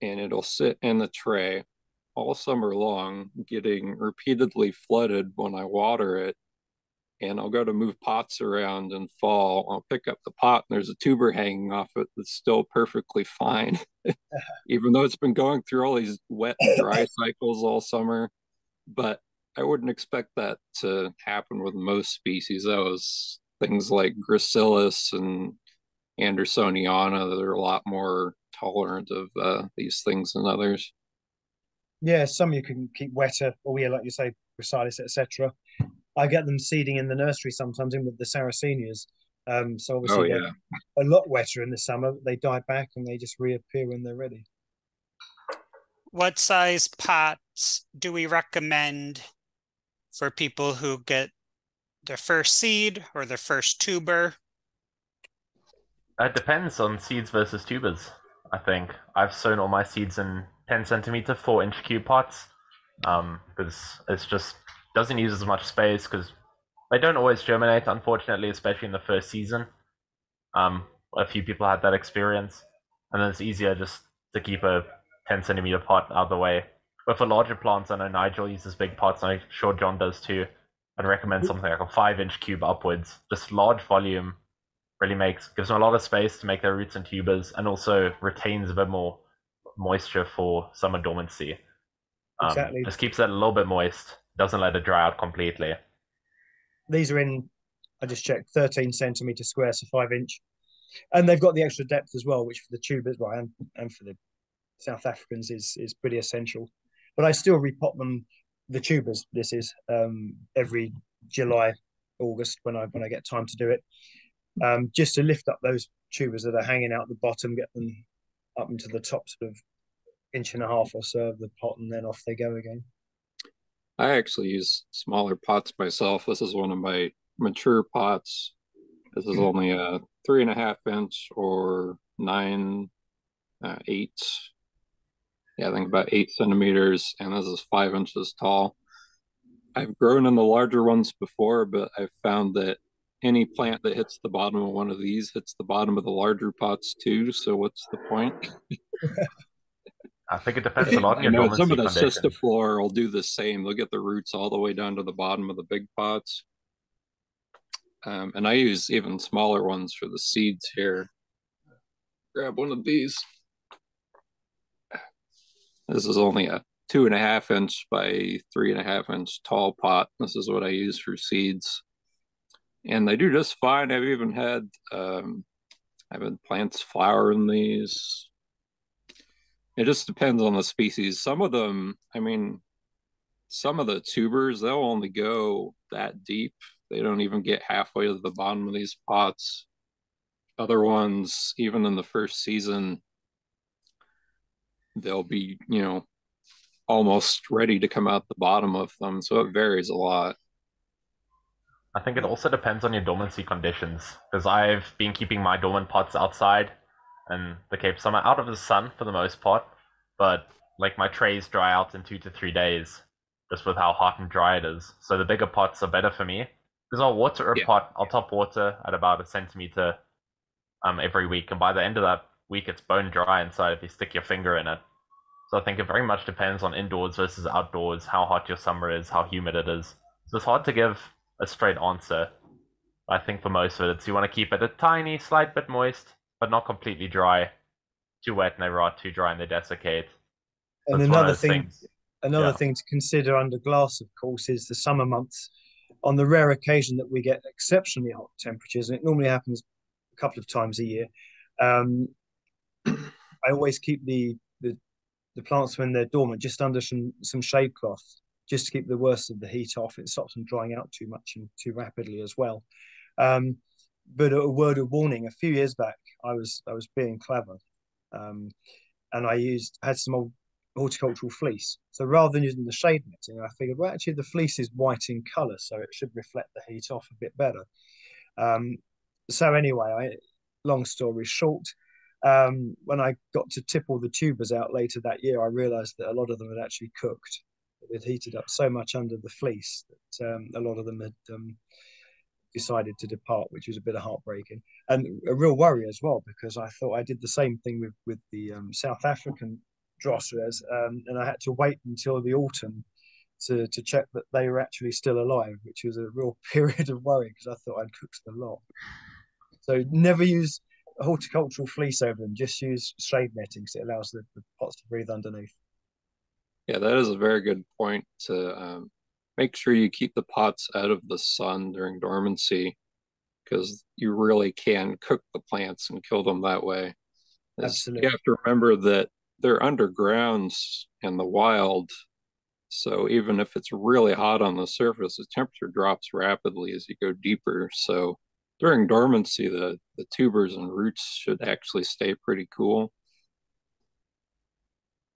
and it'll sit in the tray all summer long, getting repeatedly flooded when I water it. And I'll go to move pots around in fall. I'll pick up the pot, and there's a tuber hanging off it that's still perfectly fine, even though it's been going through all these wet and dry cycles all summer. But I wouldn't expect that to happen with most species. That was things like gracilis and andersoniana that are a lot more tolerant of uh, these things than others. Yeah, some you can keep wetter, or yeah, like you say, gracilis, et cetera. I get them seeding in the nursery sometimes, in with the Sarracenias. Um, so obviously, oh, yeah. They're a lot wetter in the summer. They die back and they just reappear when they're ready. What size pots do we recommend for people who get their first seed or their first tuber? It depends on seeds versus tubers, I think. I've sown all my seeds in ten centimeter, four inch cube pots, um, because it's just doesn't use as much space, because they don't always germinate, unfortunately, especially in the first season. Um, a few people had that experience, and then it's easier just to keep a ten centimeter pot out of the way. But for larger plants, I know Nigel uses big pots, and I'm sure John does too. I'd recommend something like a five inch cube upwards. Just large volume really makes gives them a lot of space to make their roots and tubers, and also retains a bit more moisture for summer dormancy. Um, exactly. Just keeps that a little bit moist. Doesn't let it dry out completely. These are in, I just checked, thirteen centimeter square, so five inch. And they've got the extra depth as well, which for the tubers, well, and, and for the South Africans is, is pretty essential. But I still repot them, the tubers, this is, um, every July, August, when I, when I get time to do it, um, just to lift up those tubers that are hanging out the bottom, get them up into the top sort of inch and a half or so of the pot, and then off they go again. I actually use smaller pots myself. This is one of my mature pots. This is only a three and a half inch or nine, uh, eight. Yeah, I think about eight centimeters. And this is five inches tall. I've grown in the larger ones before, but I've found that any plant that hits the bottom of one of these hits the bottom of the larger pots too. So what's the point? I think it depends a lot on your dormancy condition. Some of the cistiflora will do the same. They'll get the roots all the way down to the bottom of the big pots. Um, and I use even smaller ones for the seeds here. Grab one of these. This is only a two and a half inch by three and a half inch tall pot. This is what I use for seeds. And they do just fine. I've even had, um, I've had plants flower in these. It just depends on the species. Some of them, I mean, some of the tubers, they'll only go that deep. They don't even get halfway to the bottom of these pots. Other ones, even in the first season, they'll be, you know, almost ready to come out the bottom of them. So it varies a lot. I think it also depends on your dormancy conditions, because I've been keeping my dormant pots outside and the Cape Summer out of the sun for the most part, but like my trays dry out in two to three days just with how hot and dry it is. So the bigger pots are better for me, because I'll water a yeah. pot, I'll top water at about a centimeter um, every week, and by the end of that week it's bone dry inside if you stick your finger in it. So I think it very much depends on indoors versus outdoors, how hot your summer is, how humid it is. So it's hard to give a straight answer. I think for most of it, it's you want to keep it a tiny, slight bit moist, but not completely dry. Too wet and they rot, too dry and they desiccate. And That's another thing, things. another yeah. thing to consider under glass, of course, is the summer months. On the rare occasion that we get exceptionally hot temperatures, and it normally happens a couple of times a year, um, I always keep the, the the plants when they're dormant just under some some shade cloth, just to keep the worst of the heat off. It stops them drying out too much and too rapidly as well. Um, but a word of warning: a few years back, I was I was being clever, um, and I used had some old horticultural fleece. So rather than using the shade netting, I figured, well, actually the fleece is white in colour, so it should reflect the heat off a bit better. Um, so anyway, I, long story short, um, when I got to tip all the tubers out later that year, I realised that a lot of them had actually cooked. It heated up so much under the fleece that um, a lot of them had um, decided to depart, which was a bit of heartbreaking and a real worry as well, because I thought I did the same thing with, with the um, South African droseras, um, and I had to wait until the autumn to, to check that they were actually still alive, which was a real period of worry because I thought I'd cooked the lot. So never use horticultural fleece over them, just use shade netting because it allows the, the pots to breathe underneath. Yeah, that is a very good point to um, make sure you keep the pots out of the sun during dormancy, because you really can cook the plants and kill them that way. Absolutely. You have to remember that they're underground in the wild. So even if it's really hot on the surface, the temperature drops rapidly as you go deeper. So during dormancy, the, the tubers and roots should actually stay pretty cool.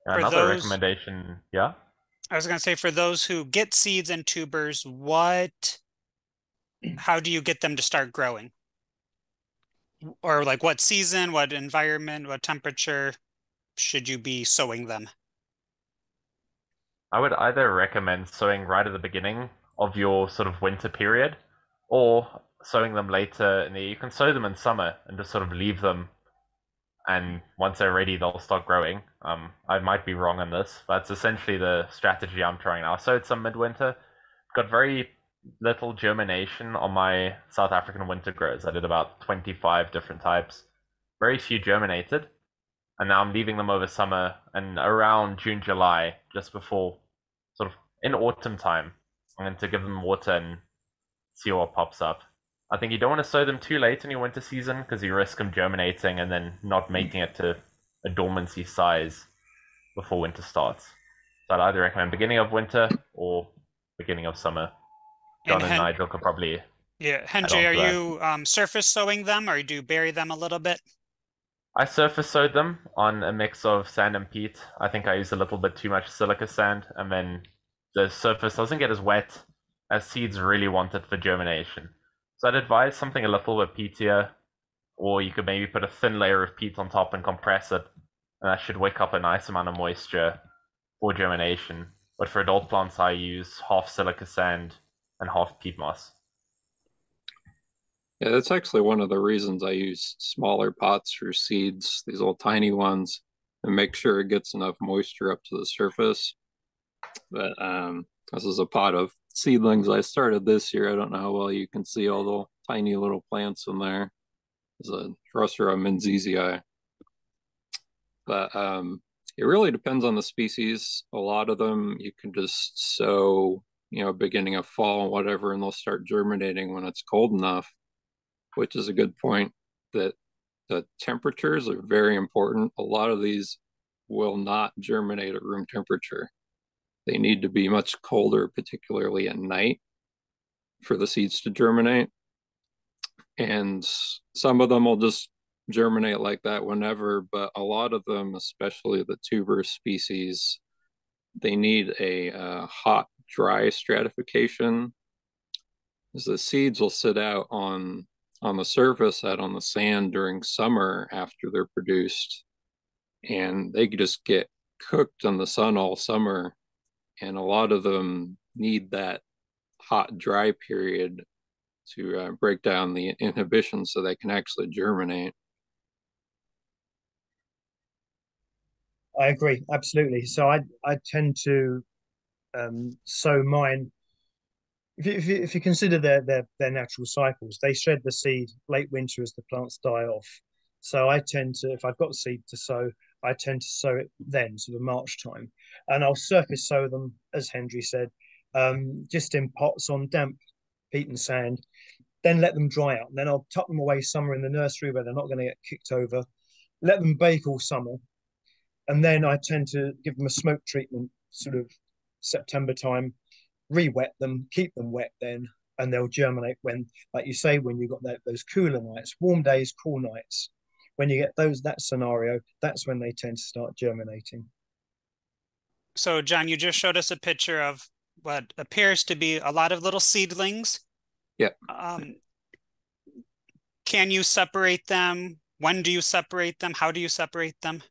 Another those, recommendation, yeah? I was going to say, for those who get seeds and tubers, what, how do you get them to start growing? Or like what season, what environment, what temperature should you be sowing them? I would either recommend sowing right at the beginning of your sort of winter period, or sowing them later in the year. You can sow them in summer and just sort of leave them, and once they're ready, they'll start growing. Um, I might be wrong on this, but that's essentially the strategy I'm trying now. I sowed some midwinter, got very little germination on my South African winter grows. I did about twenty-five different types. Very few germinated, and now I'm leaving them over summer and around June, July, just before, sort of in autumn time, I'm going to give them water and see what pops up. I think you don't want to sow them too late in your winter season because you risk them germinating and then not making it to a dormancy size before winter starts. So I'd either recommend beginning of winter or beginning of summer. John and, and Hen Nigel could probably... Yeah, Hendre, are you um, surface sowing them, or do you bury them a little bit? I surface sowed them on a mix of sand and peat. I think I used a little bit too much silica sand, and then the surface doesn't get as wet as seeds really want it for germination. So I'd advise something a little bit peatier, or you could maybe put a thin layer of peat on top and compress it, and that should wick up a nice amount of moisture for germination. But for adult plants, I use half silica sand and half peat moss. Yeah, that's actually one of the reasons I use smaller pots for seeds, these little tiny ones, and make sure it gets enough moisture up to the surface. But um, this is a pot of seedlings I started this year. I don't know how well you can see all the tiny little plants in there. There's a Drosera menziesii. But um, It really depends on the species. A lot of them you can just sow, you know, beginning of fall, whatever, and they'll start germinating when it's cold enough, which is a good point that the temperatures are very important. A lot of these will not germinate at room temperature. They need to be much colder, particularly at night, for the seeds to germinate. And some of them will just germinate like that whenever, but a lot of them, especially the tuber species, they need a uh, hot, dry stratification. The seeds will sit out on, on the surface, out on the sand during summer after they're produced, and they just get cooked in the sun all summer. And a lot of them need that hot, dry period to uh, break down the inhibition so they can actually germinate. I agree, absolutely. So I, I tend to um, sow mine. If you, if you, if you consider their, their, their natural cycles, they shed the seed late winter as the plants die off. So I tend to, if I've got seed to sow, I tend to sow it then, sort of March time. And I'll surface sow them, as Hendre said, um, just in pots on damp peat and sand, then let them dry out. And then I'll tuck them away somewhere in the nursery where they're not going to get kicked over, let them bake all summer. And then I tend to give them a smoke treatment, sort of September time, re-wet them, keep them wet then, and they'll germinate when, like you say, when you've got that, those cooler nights, warm days, cool nights. When you get those, that scenario, that's when they tend to start germinating. So, John, you just showed us a picture of what appears to be a lot of little seedlings. Yeah. Um, can you separate them? When do you separate them? How do you separate them?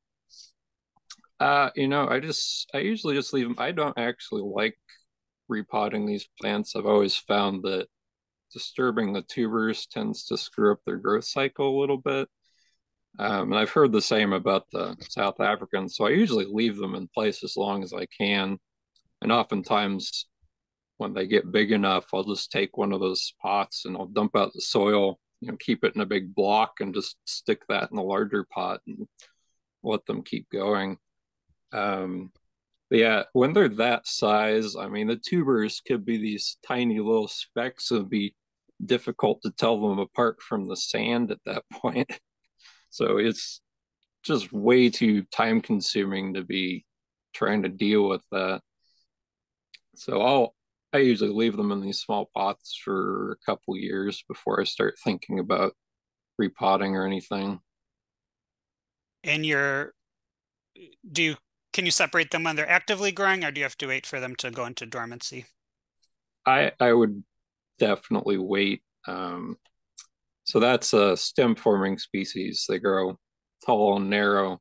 Uh, you know, I just, I usually just leave them. I don't actually like repotting these plants. I've always found that disturbing the tubers tends to screw up their growth cycle a little bit. Um, and I've heard the same about the South Africans, so I usually leave them in place as long as I can. And oftentimes when they get big enough, I'll just take one of those pots and I'll dump out the soil, you know, keep it in a big block and just stick that in a larger pot and let them keep going. Um, but yeah, when they're that size, I mean, the tubers could be these tiny little specks. It'd be difficult to tell them apart from the sand at that point. So it's just way too time consuming to be trying to deal with that. So I'll, I usually leave them in these small pots for a couple years before I start thinking about repotting or anything. And you're, do you, can you separate them when they're actively growing, or do you have to wait for them to go into dormancy? I, I would definitely wait. Um, So that's a stem-forming species. They grow tall and narrow.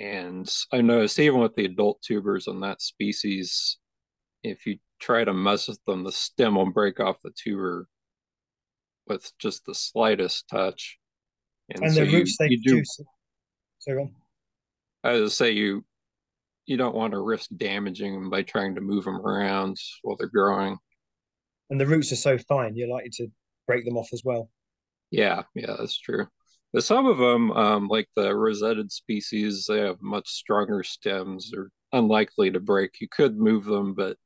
And I noticed even with the adult tubers on that species, if you try to mess with them, the stem will break off the tuber with just the slightest touch. And, and so the roots, you, they you do. Sorry. I was going to say, you, you don't want to risk damaging them by trying to move them around while they're growing. And the roots are so fine, you're likely to break them off as well. Yeah, yeah, that's true. But some of them, um, like the rosetted species, they have much stronger stems. They're unlikely to break. You could move them, but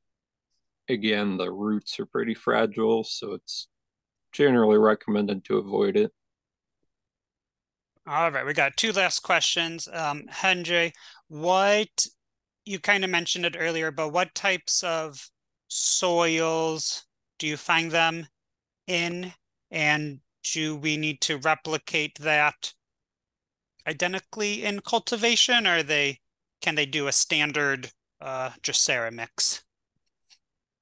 again, the roots are pretty fragile, so it's generally recommended to avoid it. All right, we got two last questions. Um, Hendre, what, you kind of mentioned it earlier, but what types of soils do you find them in, and do we need to replicate that identically in cultivation, or they can they do a standard uh, Drosera mix?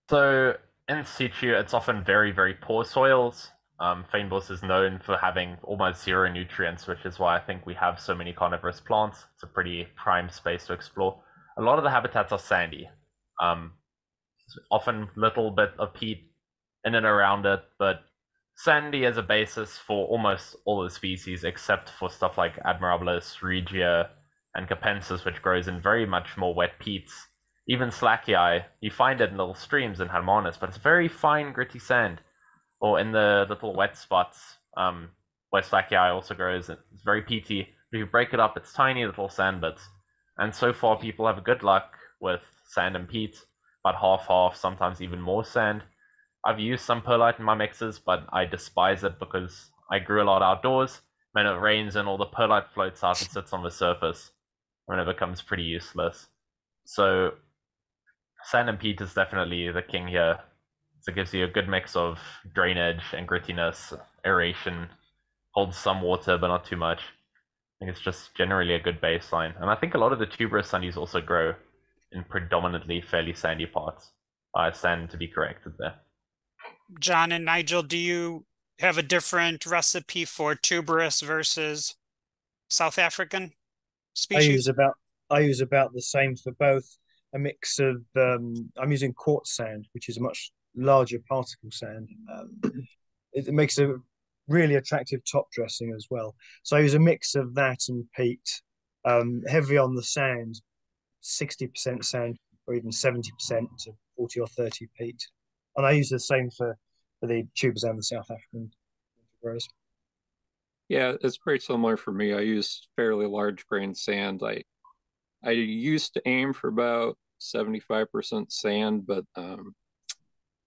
So in situ, it's often very, very poor soils. Um, fynbos is known for having almost zero nutrients, which is why I think we have so many carnivorous plants. It's a pretty prime space to explore. A lot of the habitats are sandy, um, often little bit of peat in and around it, but sandy as a basis for almost all the species, except for stuff like Admirabilis, Regia, and Capensis, which grows in very much more wet peats. Even Slackii, you find it in little streams in Hermanus, but it's very fine, gritty sand, or in the little wet spots um, where Slackii also grows. It's very peaty. If you break it up, it's tiny little sand bits. And so far, people have good luck with sand and peat, about half-half, sometimes even more sand. I've used some perlite in my mixes, but I despise it because I grew a lot outdoors, and it rains and all the perlite floats out and sits on the surface, and it becomes pretty useless. So sand and peat is definitely the king here. So it gives you a good mix of drainage and grittiness, aeration, holds some water but not too much. I think it's just generally a good baseline. And I think a lot of the tuberous sundews also grow in predominantly fairly sandy parts. I stand to be corrected there. John and Nigel, do you have a different recipe for tuberous versus South African species? I use about, I use about the same for both. A mix of, um, I'm using quartz sand, which is a much larger particle sand. Um, it, it makes a really attractive top dressing as well. So I use a mix of that and peat, um, heavy on the sand, sixty percent sand or even seventy percent to forty or thirty peat. And I use the same for, for the tubers and the South African growers. Yeah, it's pretty similar for me. I use fairly large grain sand. I I used to aim for about seventy-five percent sand, but um,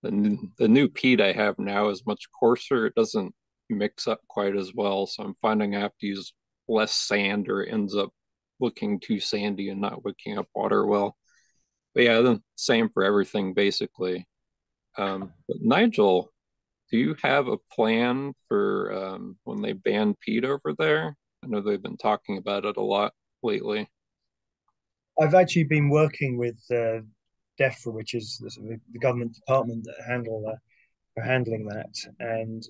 the, the new peat I have now is much coarser. It doesn't mix up quite as well. So I'm finding I have to use less sand, or it ends up looking too sandy and not wicking up water well. But yeah, the same for everything basically. Um, but Nigel, do you have a plan for um, when they ban peat over there? I know they've been talking about it a lot lately. I've actually been working with uh, DEFRA, which is the, the government department that handle that, for handling that, and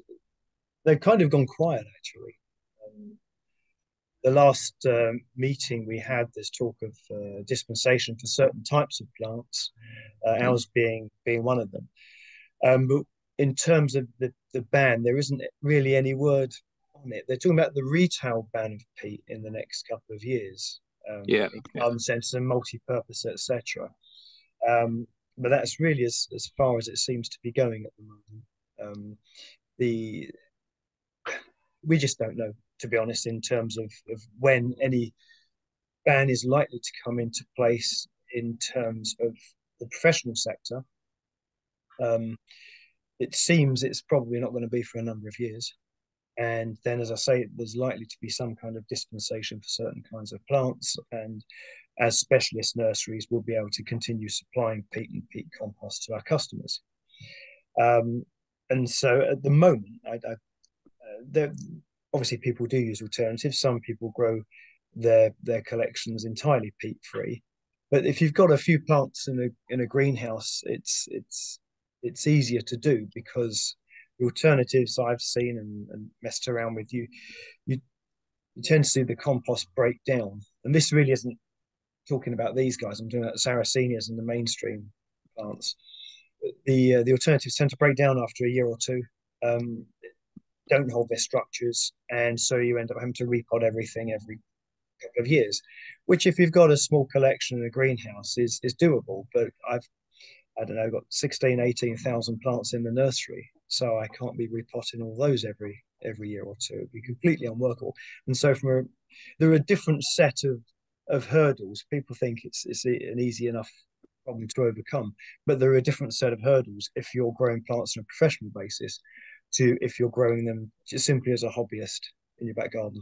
they've kind of gone quiet actually. Um, the last uh, meeting we had, there's talk of uh, dispensation for certain types of plants, uh, mm-hmm. ours being being one of them. Um, but in terms of the, the ban, there isn't really any word on it. They're talking about the retail ban of peat in the next couple of years. Um, yeah, garden centers and multi-purpose, et cetera. Um, but that's really as, as far as it seems to be going at the moment. Um, the we just don't know, to be honest, in terms of, of when any ban is likely to come into place in terms of the professional sector. Um, it seems it's probably not going to be for a number of years. And then, as I say, there's likely to be some kind of dispensation for certain kinds of plants. And as specialist nurseries, we'll be able to continue supplying peat and peat compost to our customers. Um, and so at the moment, I, I, uh, there, obviously people do use alternatives. Some people grow their, their collections entirely peat-free. But if you've got a few plants in a, in a greenhouse, it's, it's, it's easier to do because alternatives I've seen and, and messed around with, you, you you tend to see the compost break down. And this really isn't talking about these guys. I'm doing that Sarracenias and the mainstream plants. The uh, the alternatives tend to break down after a year or two. Um, don't hold their structures, and so you end up having to repot everything every couple of years. Which, if you've got a small collection in a greenhouse, is is doable. But I've I don't know, got sixteen, eighteen thousand plants in the nursery. So I can't be repotting all those every every year or two. It'd be completely unworkable. And so from a, there are a different set of, of hurdles. People think it's, it's an easy enough problem to overcome, but there are a different set of hurdles if you're growing plants on a professional basis to if you're growing them just simply as a hobbyist in your back garden.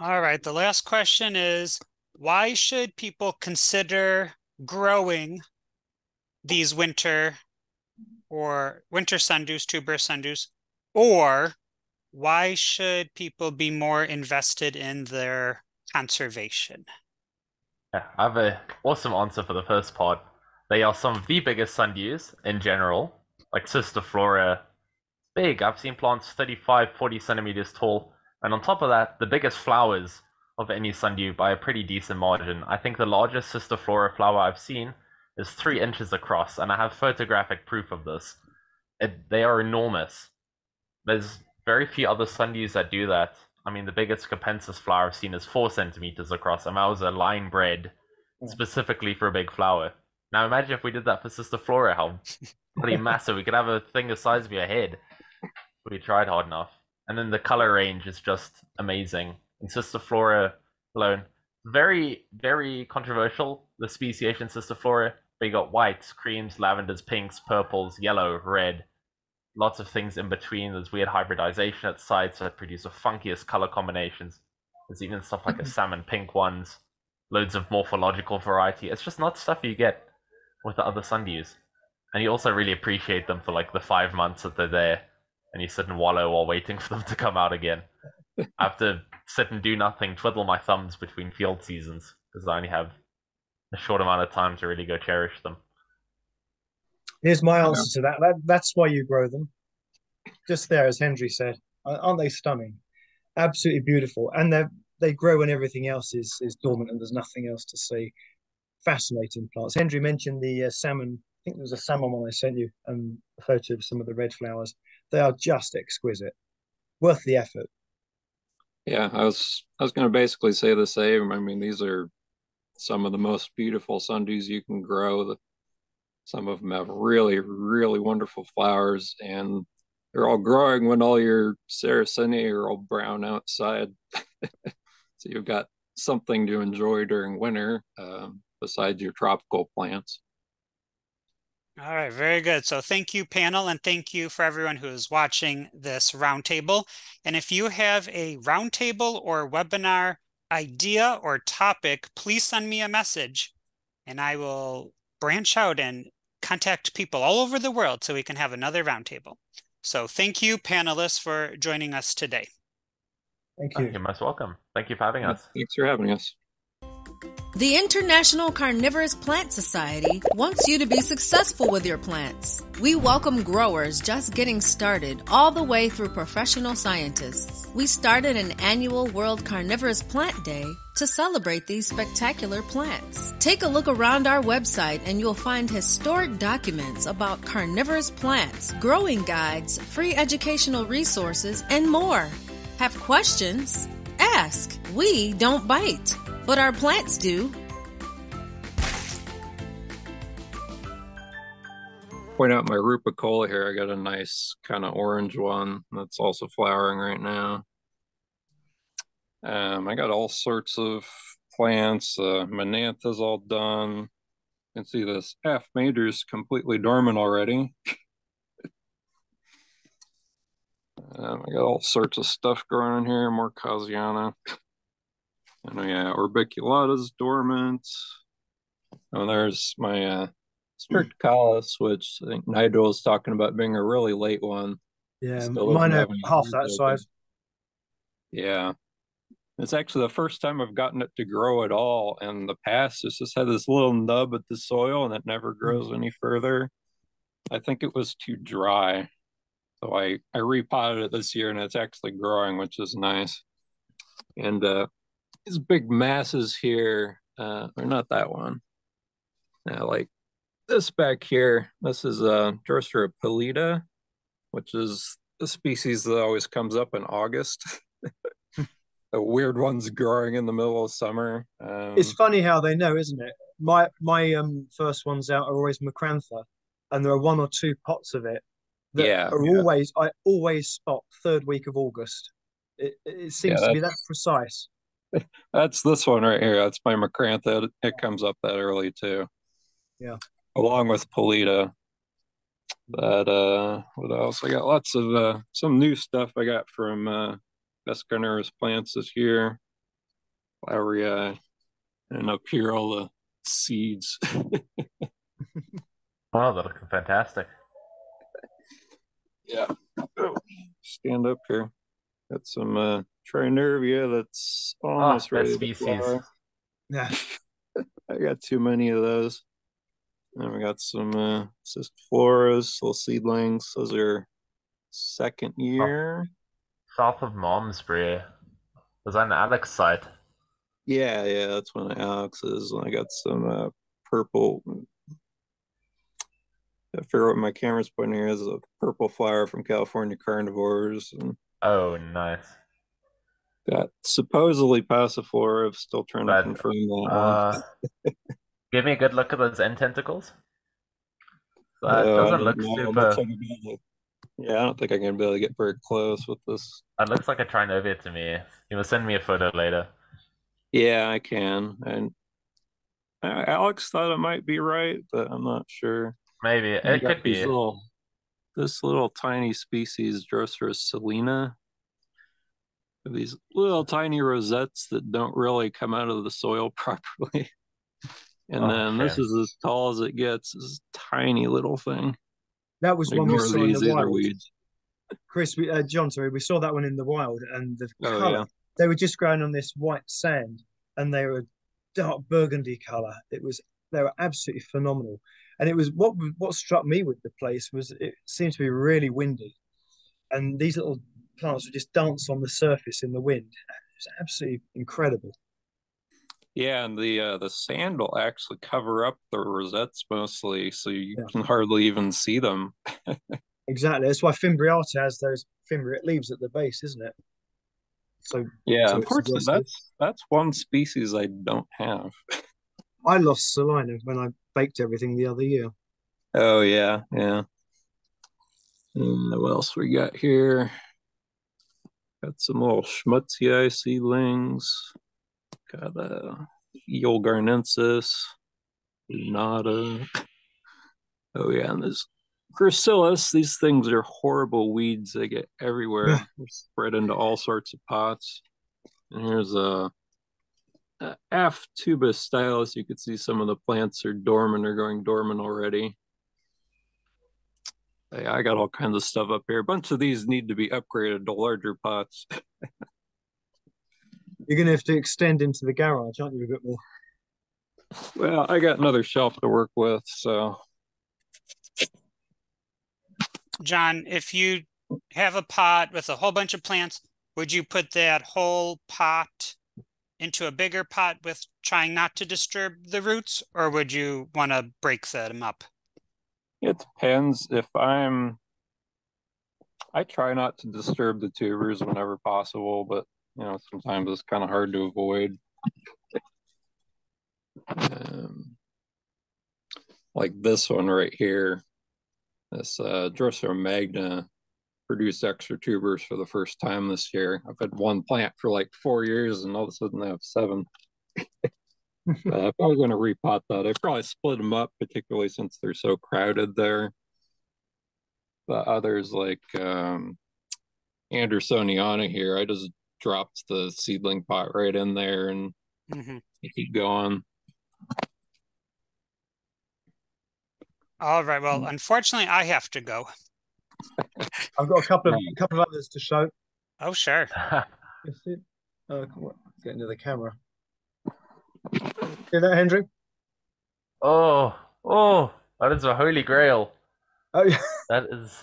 All right, the last question is, why should people consider growing these winter or winter sundews, tuberous sundews, or why should people be more invested in their conservation? Yeah, I have an awesome answer for the first part. They are some of the biggest sundews in general, like cistiflora, big. I've seen plants thirty-five, forty centimeters tall. And on top of that, the biggest flowers of any sundew by a pretty decent margin. I think the largest cistiflora flower I've seen is three inches across, and I have photographic proof of this. It, they are enormous. There's very few other sundews that do that. I mean, the biggest capensis flower I've seen is four centimeters across, and that was a line bred specifically for a big flower. Now imagine if we did that for cistiflora, how pretty massive. We could have a thing the size of your head. We tried hard enough. And then the color range is just amazing. And cistiflora alone, very, very controversial, the speciation cistiflora. But you got whites, creams, lavenders, pinks, purples, yellow, red. Lots of things in between. There's weird hybridization at sites that produce the funkiest color combinations. There's even stuff like a salmon pink ones. Loads of morphological variety. It's just not stuff you get with the other sundews. And you also really appreciate them for like the five months that they're there. And you sit and wallow while waiting for them to come out again. I have to sit and do nothing, twiddle my thumbs between field seasons, because I only have a short amount of time to really go cherish them. Here's my answer to that. that. That's why you grow them. Just there, as Hendre said. Aren't they stunning? Absolutely beautiful. And they they grow when everything else is, is dormant and there's nothing else to see. Fascinating plants. Hendre mentioned the uh, salmon. I think there was a salmon one I sent you, um, a photo of some of the red flowers. They are just exquisite. Worth the effort. Yeah, I was I was going to basically say the same. I mean, these are some of the most beautiful sundews you can grow. The, some of them have really, really wonderful flowers, and they're all growing when all your Saracenia are all brown outside. So you've got something to enjoy during winter uh, besides your tropical plants. All right, very good. So thank you, panel, and thank you for everyone who is watching this roundtable. And if you have a roundtable or webinar idea or topic, please send me a message, and I will branch out and contact people all over the world so we can have another roundtable. So thank you, panelists, for joining us today. Thank you. You're most welcome. Thank you for having us. Thanks for having us. The International Carnivorous Plant Society wants you to be successful with your plants. We welcome growers just getting started all the way through professional scientists. We started an annual World Carnivorous Plant Day to celebrate these spectacular plants. Take a look around our website and you'll find historic documents about carnivorous plants, growing guides, free educational resources, and more. Have questions? Ask. We don't bite, but our plants do. Point out my rupicola here. I got a nice kind of orange one that's also flowering right now. Um, I got all sorts of plants. Uh, Monantha's all done. You can see this F major's completely dormant already. um, I got all sorts of stuff growing on here. More Causiana. And oh, yeah, Orbiculata's dormant. And there's my uh, Stricticalis, which I think Nigel was talking about being a really late one. Yeah, still mine are half that open. Size. Yeah. It's actually the first time I've gotten it to grow at all in the past. It's just had this little nub at the soil, and it never grows mm-hmm. any further. I think it was too dry. So I, I repotted it this year, and it's actually growing, which is nice. And, uh, these big masses here, uh, or not that one. Now, like this back here, this is uh, Drosera pallida, which is a species that always comes up in August. The weird one's growing in the middle of summer. Um, it's funny how they know, isn't it? My my um, first ones out are always macrantha, and there are one or two pots of it that yeah, are yeah. always, I always spot third week of August. It, it seems yeah, to be that precise. That's this one right here. That's my macrantha. It comes up that early too. Yeah. Along with pallida. But uh, what else? I got lots of uh, some new stuff I got from uh, Best Carnivorous Plants this year. Flowerii. And up here, all the seeds. Wow, that looks fantastic. Yeah. Oh, stand up here. Got some uh, trinervia that's almost oh, ready to flower. Yeah. I got too many of those. And we got some uh, cistifloras, little seedlings. Those are second year. South of Malmesbury. Was that an Alex site? Yeah, yeah, that's one of Alex's. And I got some uh, purple. I figure what my camera's pointing here is a purple flower from California carnivores. And oh, nice. Got supposedly pauciflora. I'm still trying but, to confirm that. Uh, give me a good look at those end tentacles. That no, doesn't look know. super. Like to... Yeah, I don't think I can be able to get very close with this. That looks like a trinervia to me. You will send me a photo later. Yeah, I can. And uh, Alex thought it might be right, but I'm not sure. Maybe it, it could be little, this little tiny species, Drosera salina. These little tiny rosettes that don't really come out of the soil properly. And oh, then okay. This is as tall as it gets. This tiny little thing. That was Ignore one we saw in the wild. Weeds. Chris, we, uh, John, sorry, we saw that one in the wild, and the oh, colour. Yeah. They were just grown on this white sand, and they were dark burgundy colour. It was they were absolutely phenomenal, and it was what what struck me with the place was it seemed to be really windy, and these little plants would just dance on the surface in the wind. It was absolutely incredible. Yeah, and the uh, the sand will actually cover up the rosettes mostly, so you yeah. can hardly even see them. Exactly. That's why fymbriata has those fymbriate leaves at the base, isn't it? So yeah, so unfortunately, that's that's one species I don't have. I lost Salina when I baked everything the other year. Oh yeah, yeah. And what else we got here? Got some little schmutziae seedlings. Got a uh, Eolgarnensis, Lunata. Oh yeah, and this gracilis. These things are horrible weeds. They get everywhere. They're spread into all sorts of pots. And here's a, a F. tuba stylus. You can see some of the plants are dormant or going dormant already. Hey, I got all kinds of stuff up here. A bunch of these need to be upgraded to larger pots. You're going to have to extend into the garage, aren't you, a bit more? Well, I got another shelf to work with, so. John, if you have a pot with a whole bunch of plants, would you put that whole pot into a bigger pot with trying not to disturb the roots, or would you want to break them up? It depends. If I'm, I try not to disturb the tubers whenever possible, but you know, sometimes it's kind of hard to avoid. Um, like this one right here, this uh, Drosera magna produced extra tubers for the first time this year. I've had one plant for like four years, and all of a sudden I have seven. uh, if I was going to repot that, I'd probably split them up, particularly since they're so crowded there. The others like um, Andersoniana here, I just dropped the seedling pot right in there and mm-hmm. keep going. All right. Well, unfortunately, I have to go. I've got a couple of a couple of others to show. Oh, sure. That's it. Uh, get into the camera. Hear that, Hendre? Oh, oh, that is a holy grail. Oh, yeah. That is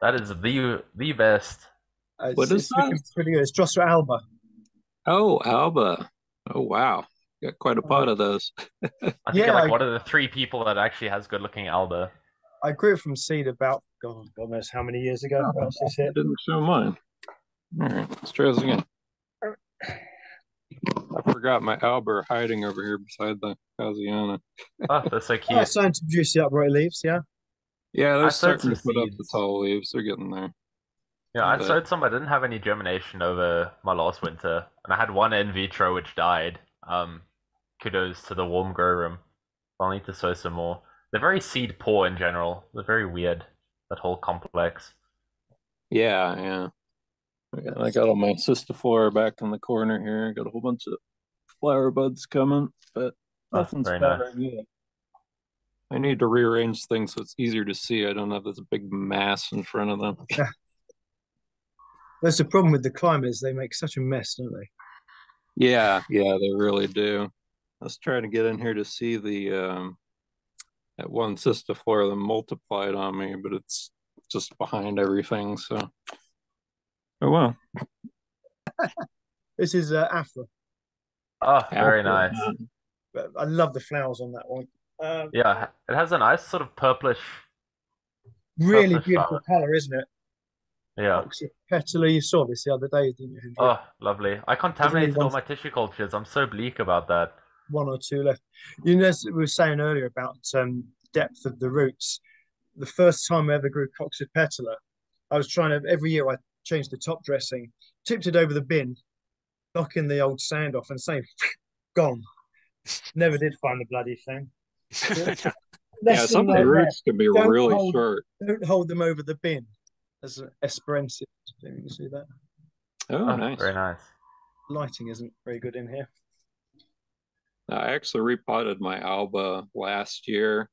that is the the best. Uh, what it's, is it's that? It's Drosera alba. Oh, alba. Oh, wow. Got quite a pot of those. I think yeah, you're like I, one of the three people that actually has good-looking alba. I grew it from seed about, God, God knows how many years ago. Oh, I didn't show mine. All right, let's try this again. I forgot my alba hiding over here beside the Casiana. Oh, that's so cute. Oh, it's starting to produce the upright leaves, yeah? Yeah, they're I starting to put seeds. Up the tall leaves. They're getting there. Yeah, I sowed some. I didn't have any germination over my last winter, and I had one in vitro which died. Um, kudos to the warm grow room. I'll need to sow some more. They're very seed poor in general. They're very weird, that whole complex. Yeah, yeah. I got all my cistiflora back in the corner here. I got a whole bunch of flower buds coming, but nothing's better yet. I need to rearrange things so it's easier to see. I don't have this big mass in front of them. Yeah. That's the problem with the climate is they make such a mess, don't they? Yeah, yeah, they really do. I was trying to get in here to see the um, that one cistiflora that multiplied on me, but it's just behind everything. So, oh wow! This is uh, Afra. Oh, very Afra. Nice. I love the flowers on that one. Um, yeah, it has a nice sort of purplish, really purplish beautiful color, isn't it? Yeah. Petula, you saw this the other day, didn't you, Hendre? Oh, lovely. I contaminated all my tissue cultures. I'm so bleak about that. One or two left. You know, as we were saying earlier about um, depth of the roots, the first time I ever grew Coxypetala, I was trying to, every year I changed the top dressing, tipped it over the bin, knocking the old sand off and saying, gone. Never did find the bloody thing. Yeah, some of the roots can be don't really hold, short. Don't hold them over the bin. As an Esperanza. You can see that? Oh, oh, nice. Very nice. Lighting isn't very good in here. I actually repotted my alba last year.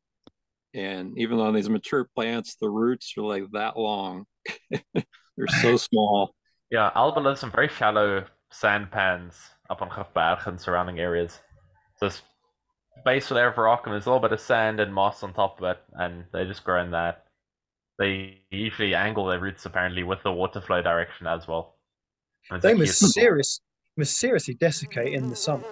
And even on these mature plants, the roots are like that long. They're so small. Yeah, alba lives in very shallow sand pans up on Hofberg and surrounding areas. So it's base of their veracum, there's a little bit of sand and moss on top of it, and they just grow in that. They usually angle their roots apparently with the water flow direction as well. They must, serious, must seriously desiccate in the summer.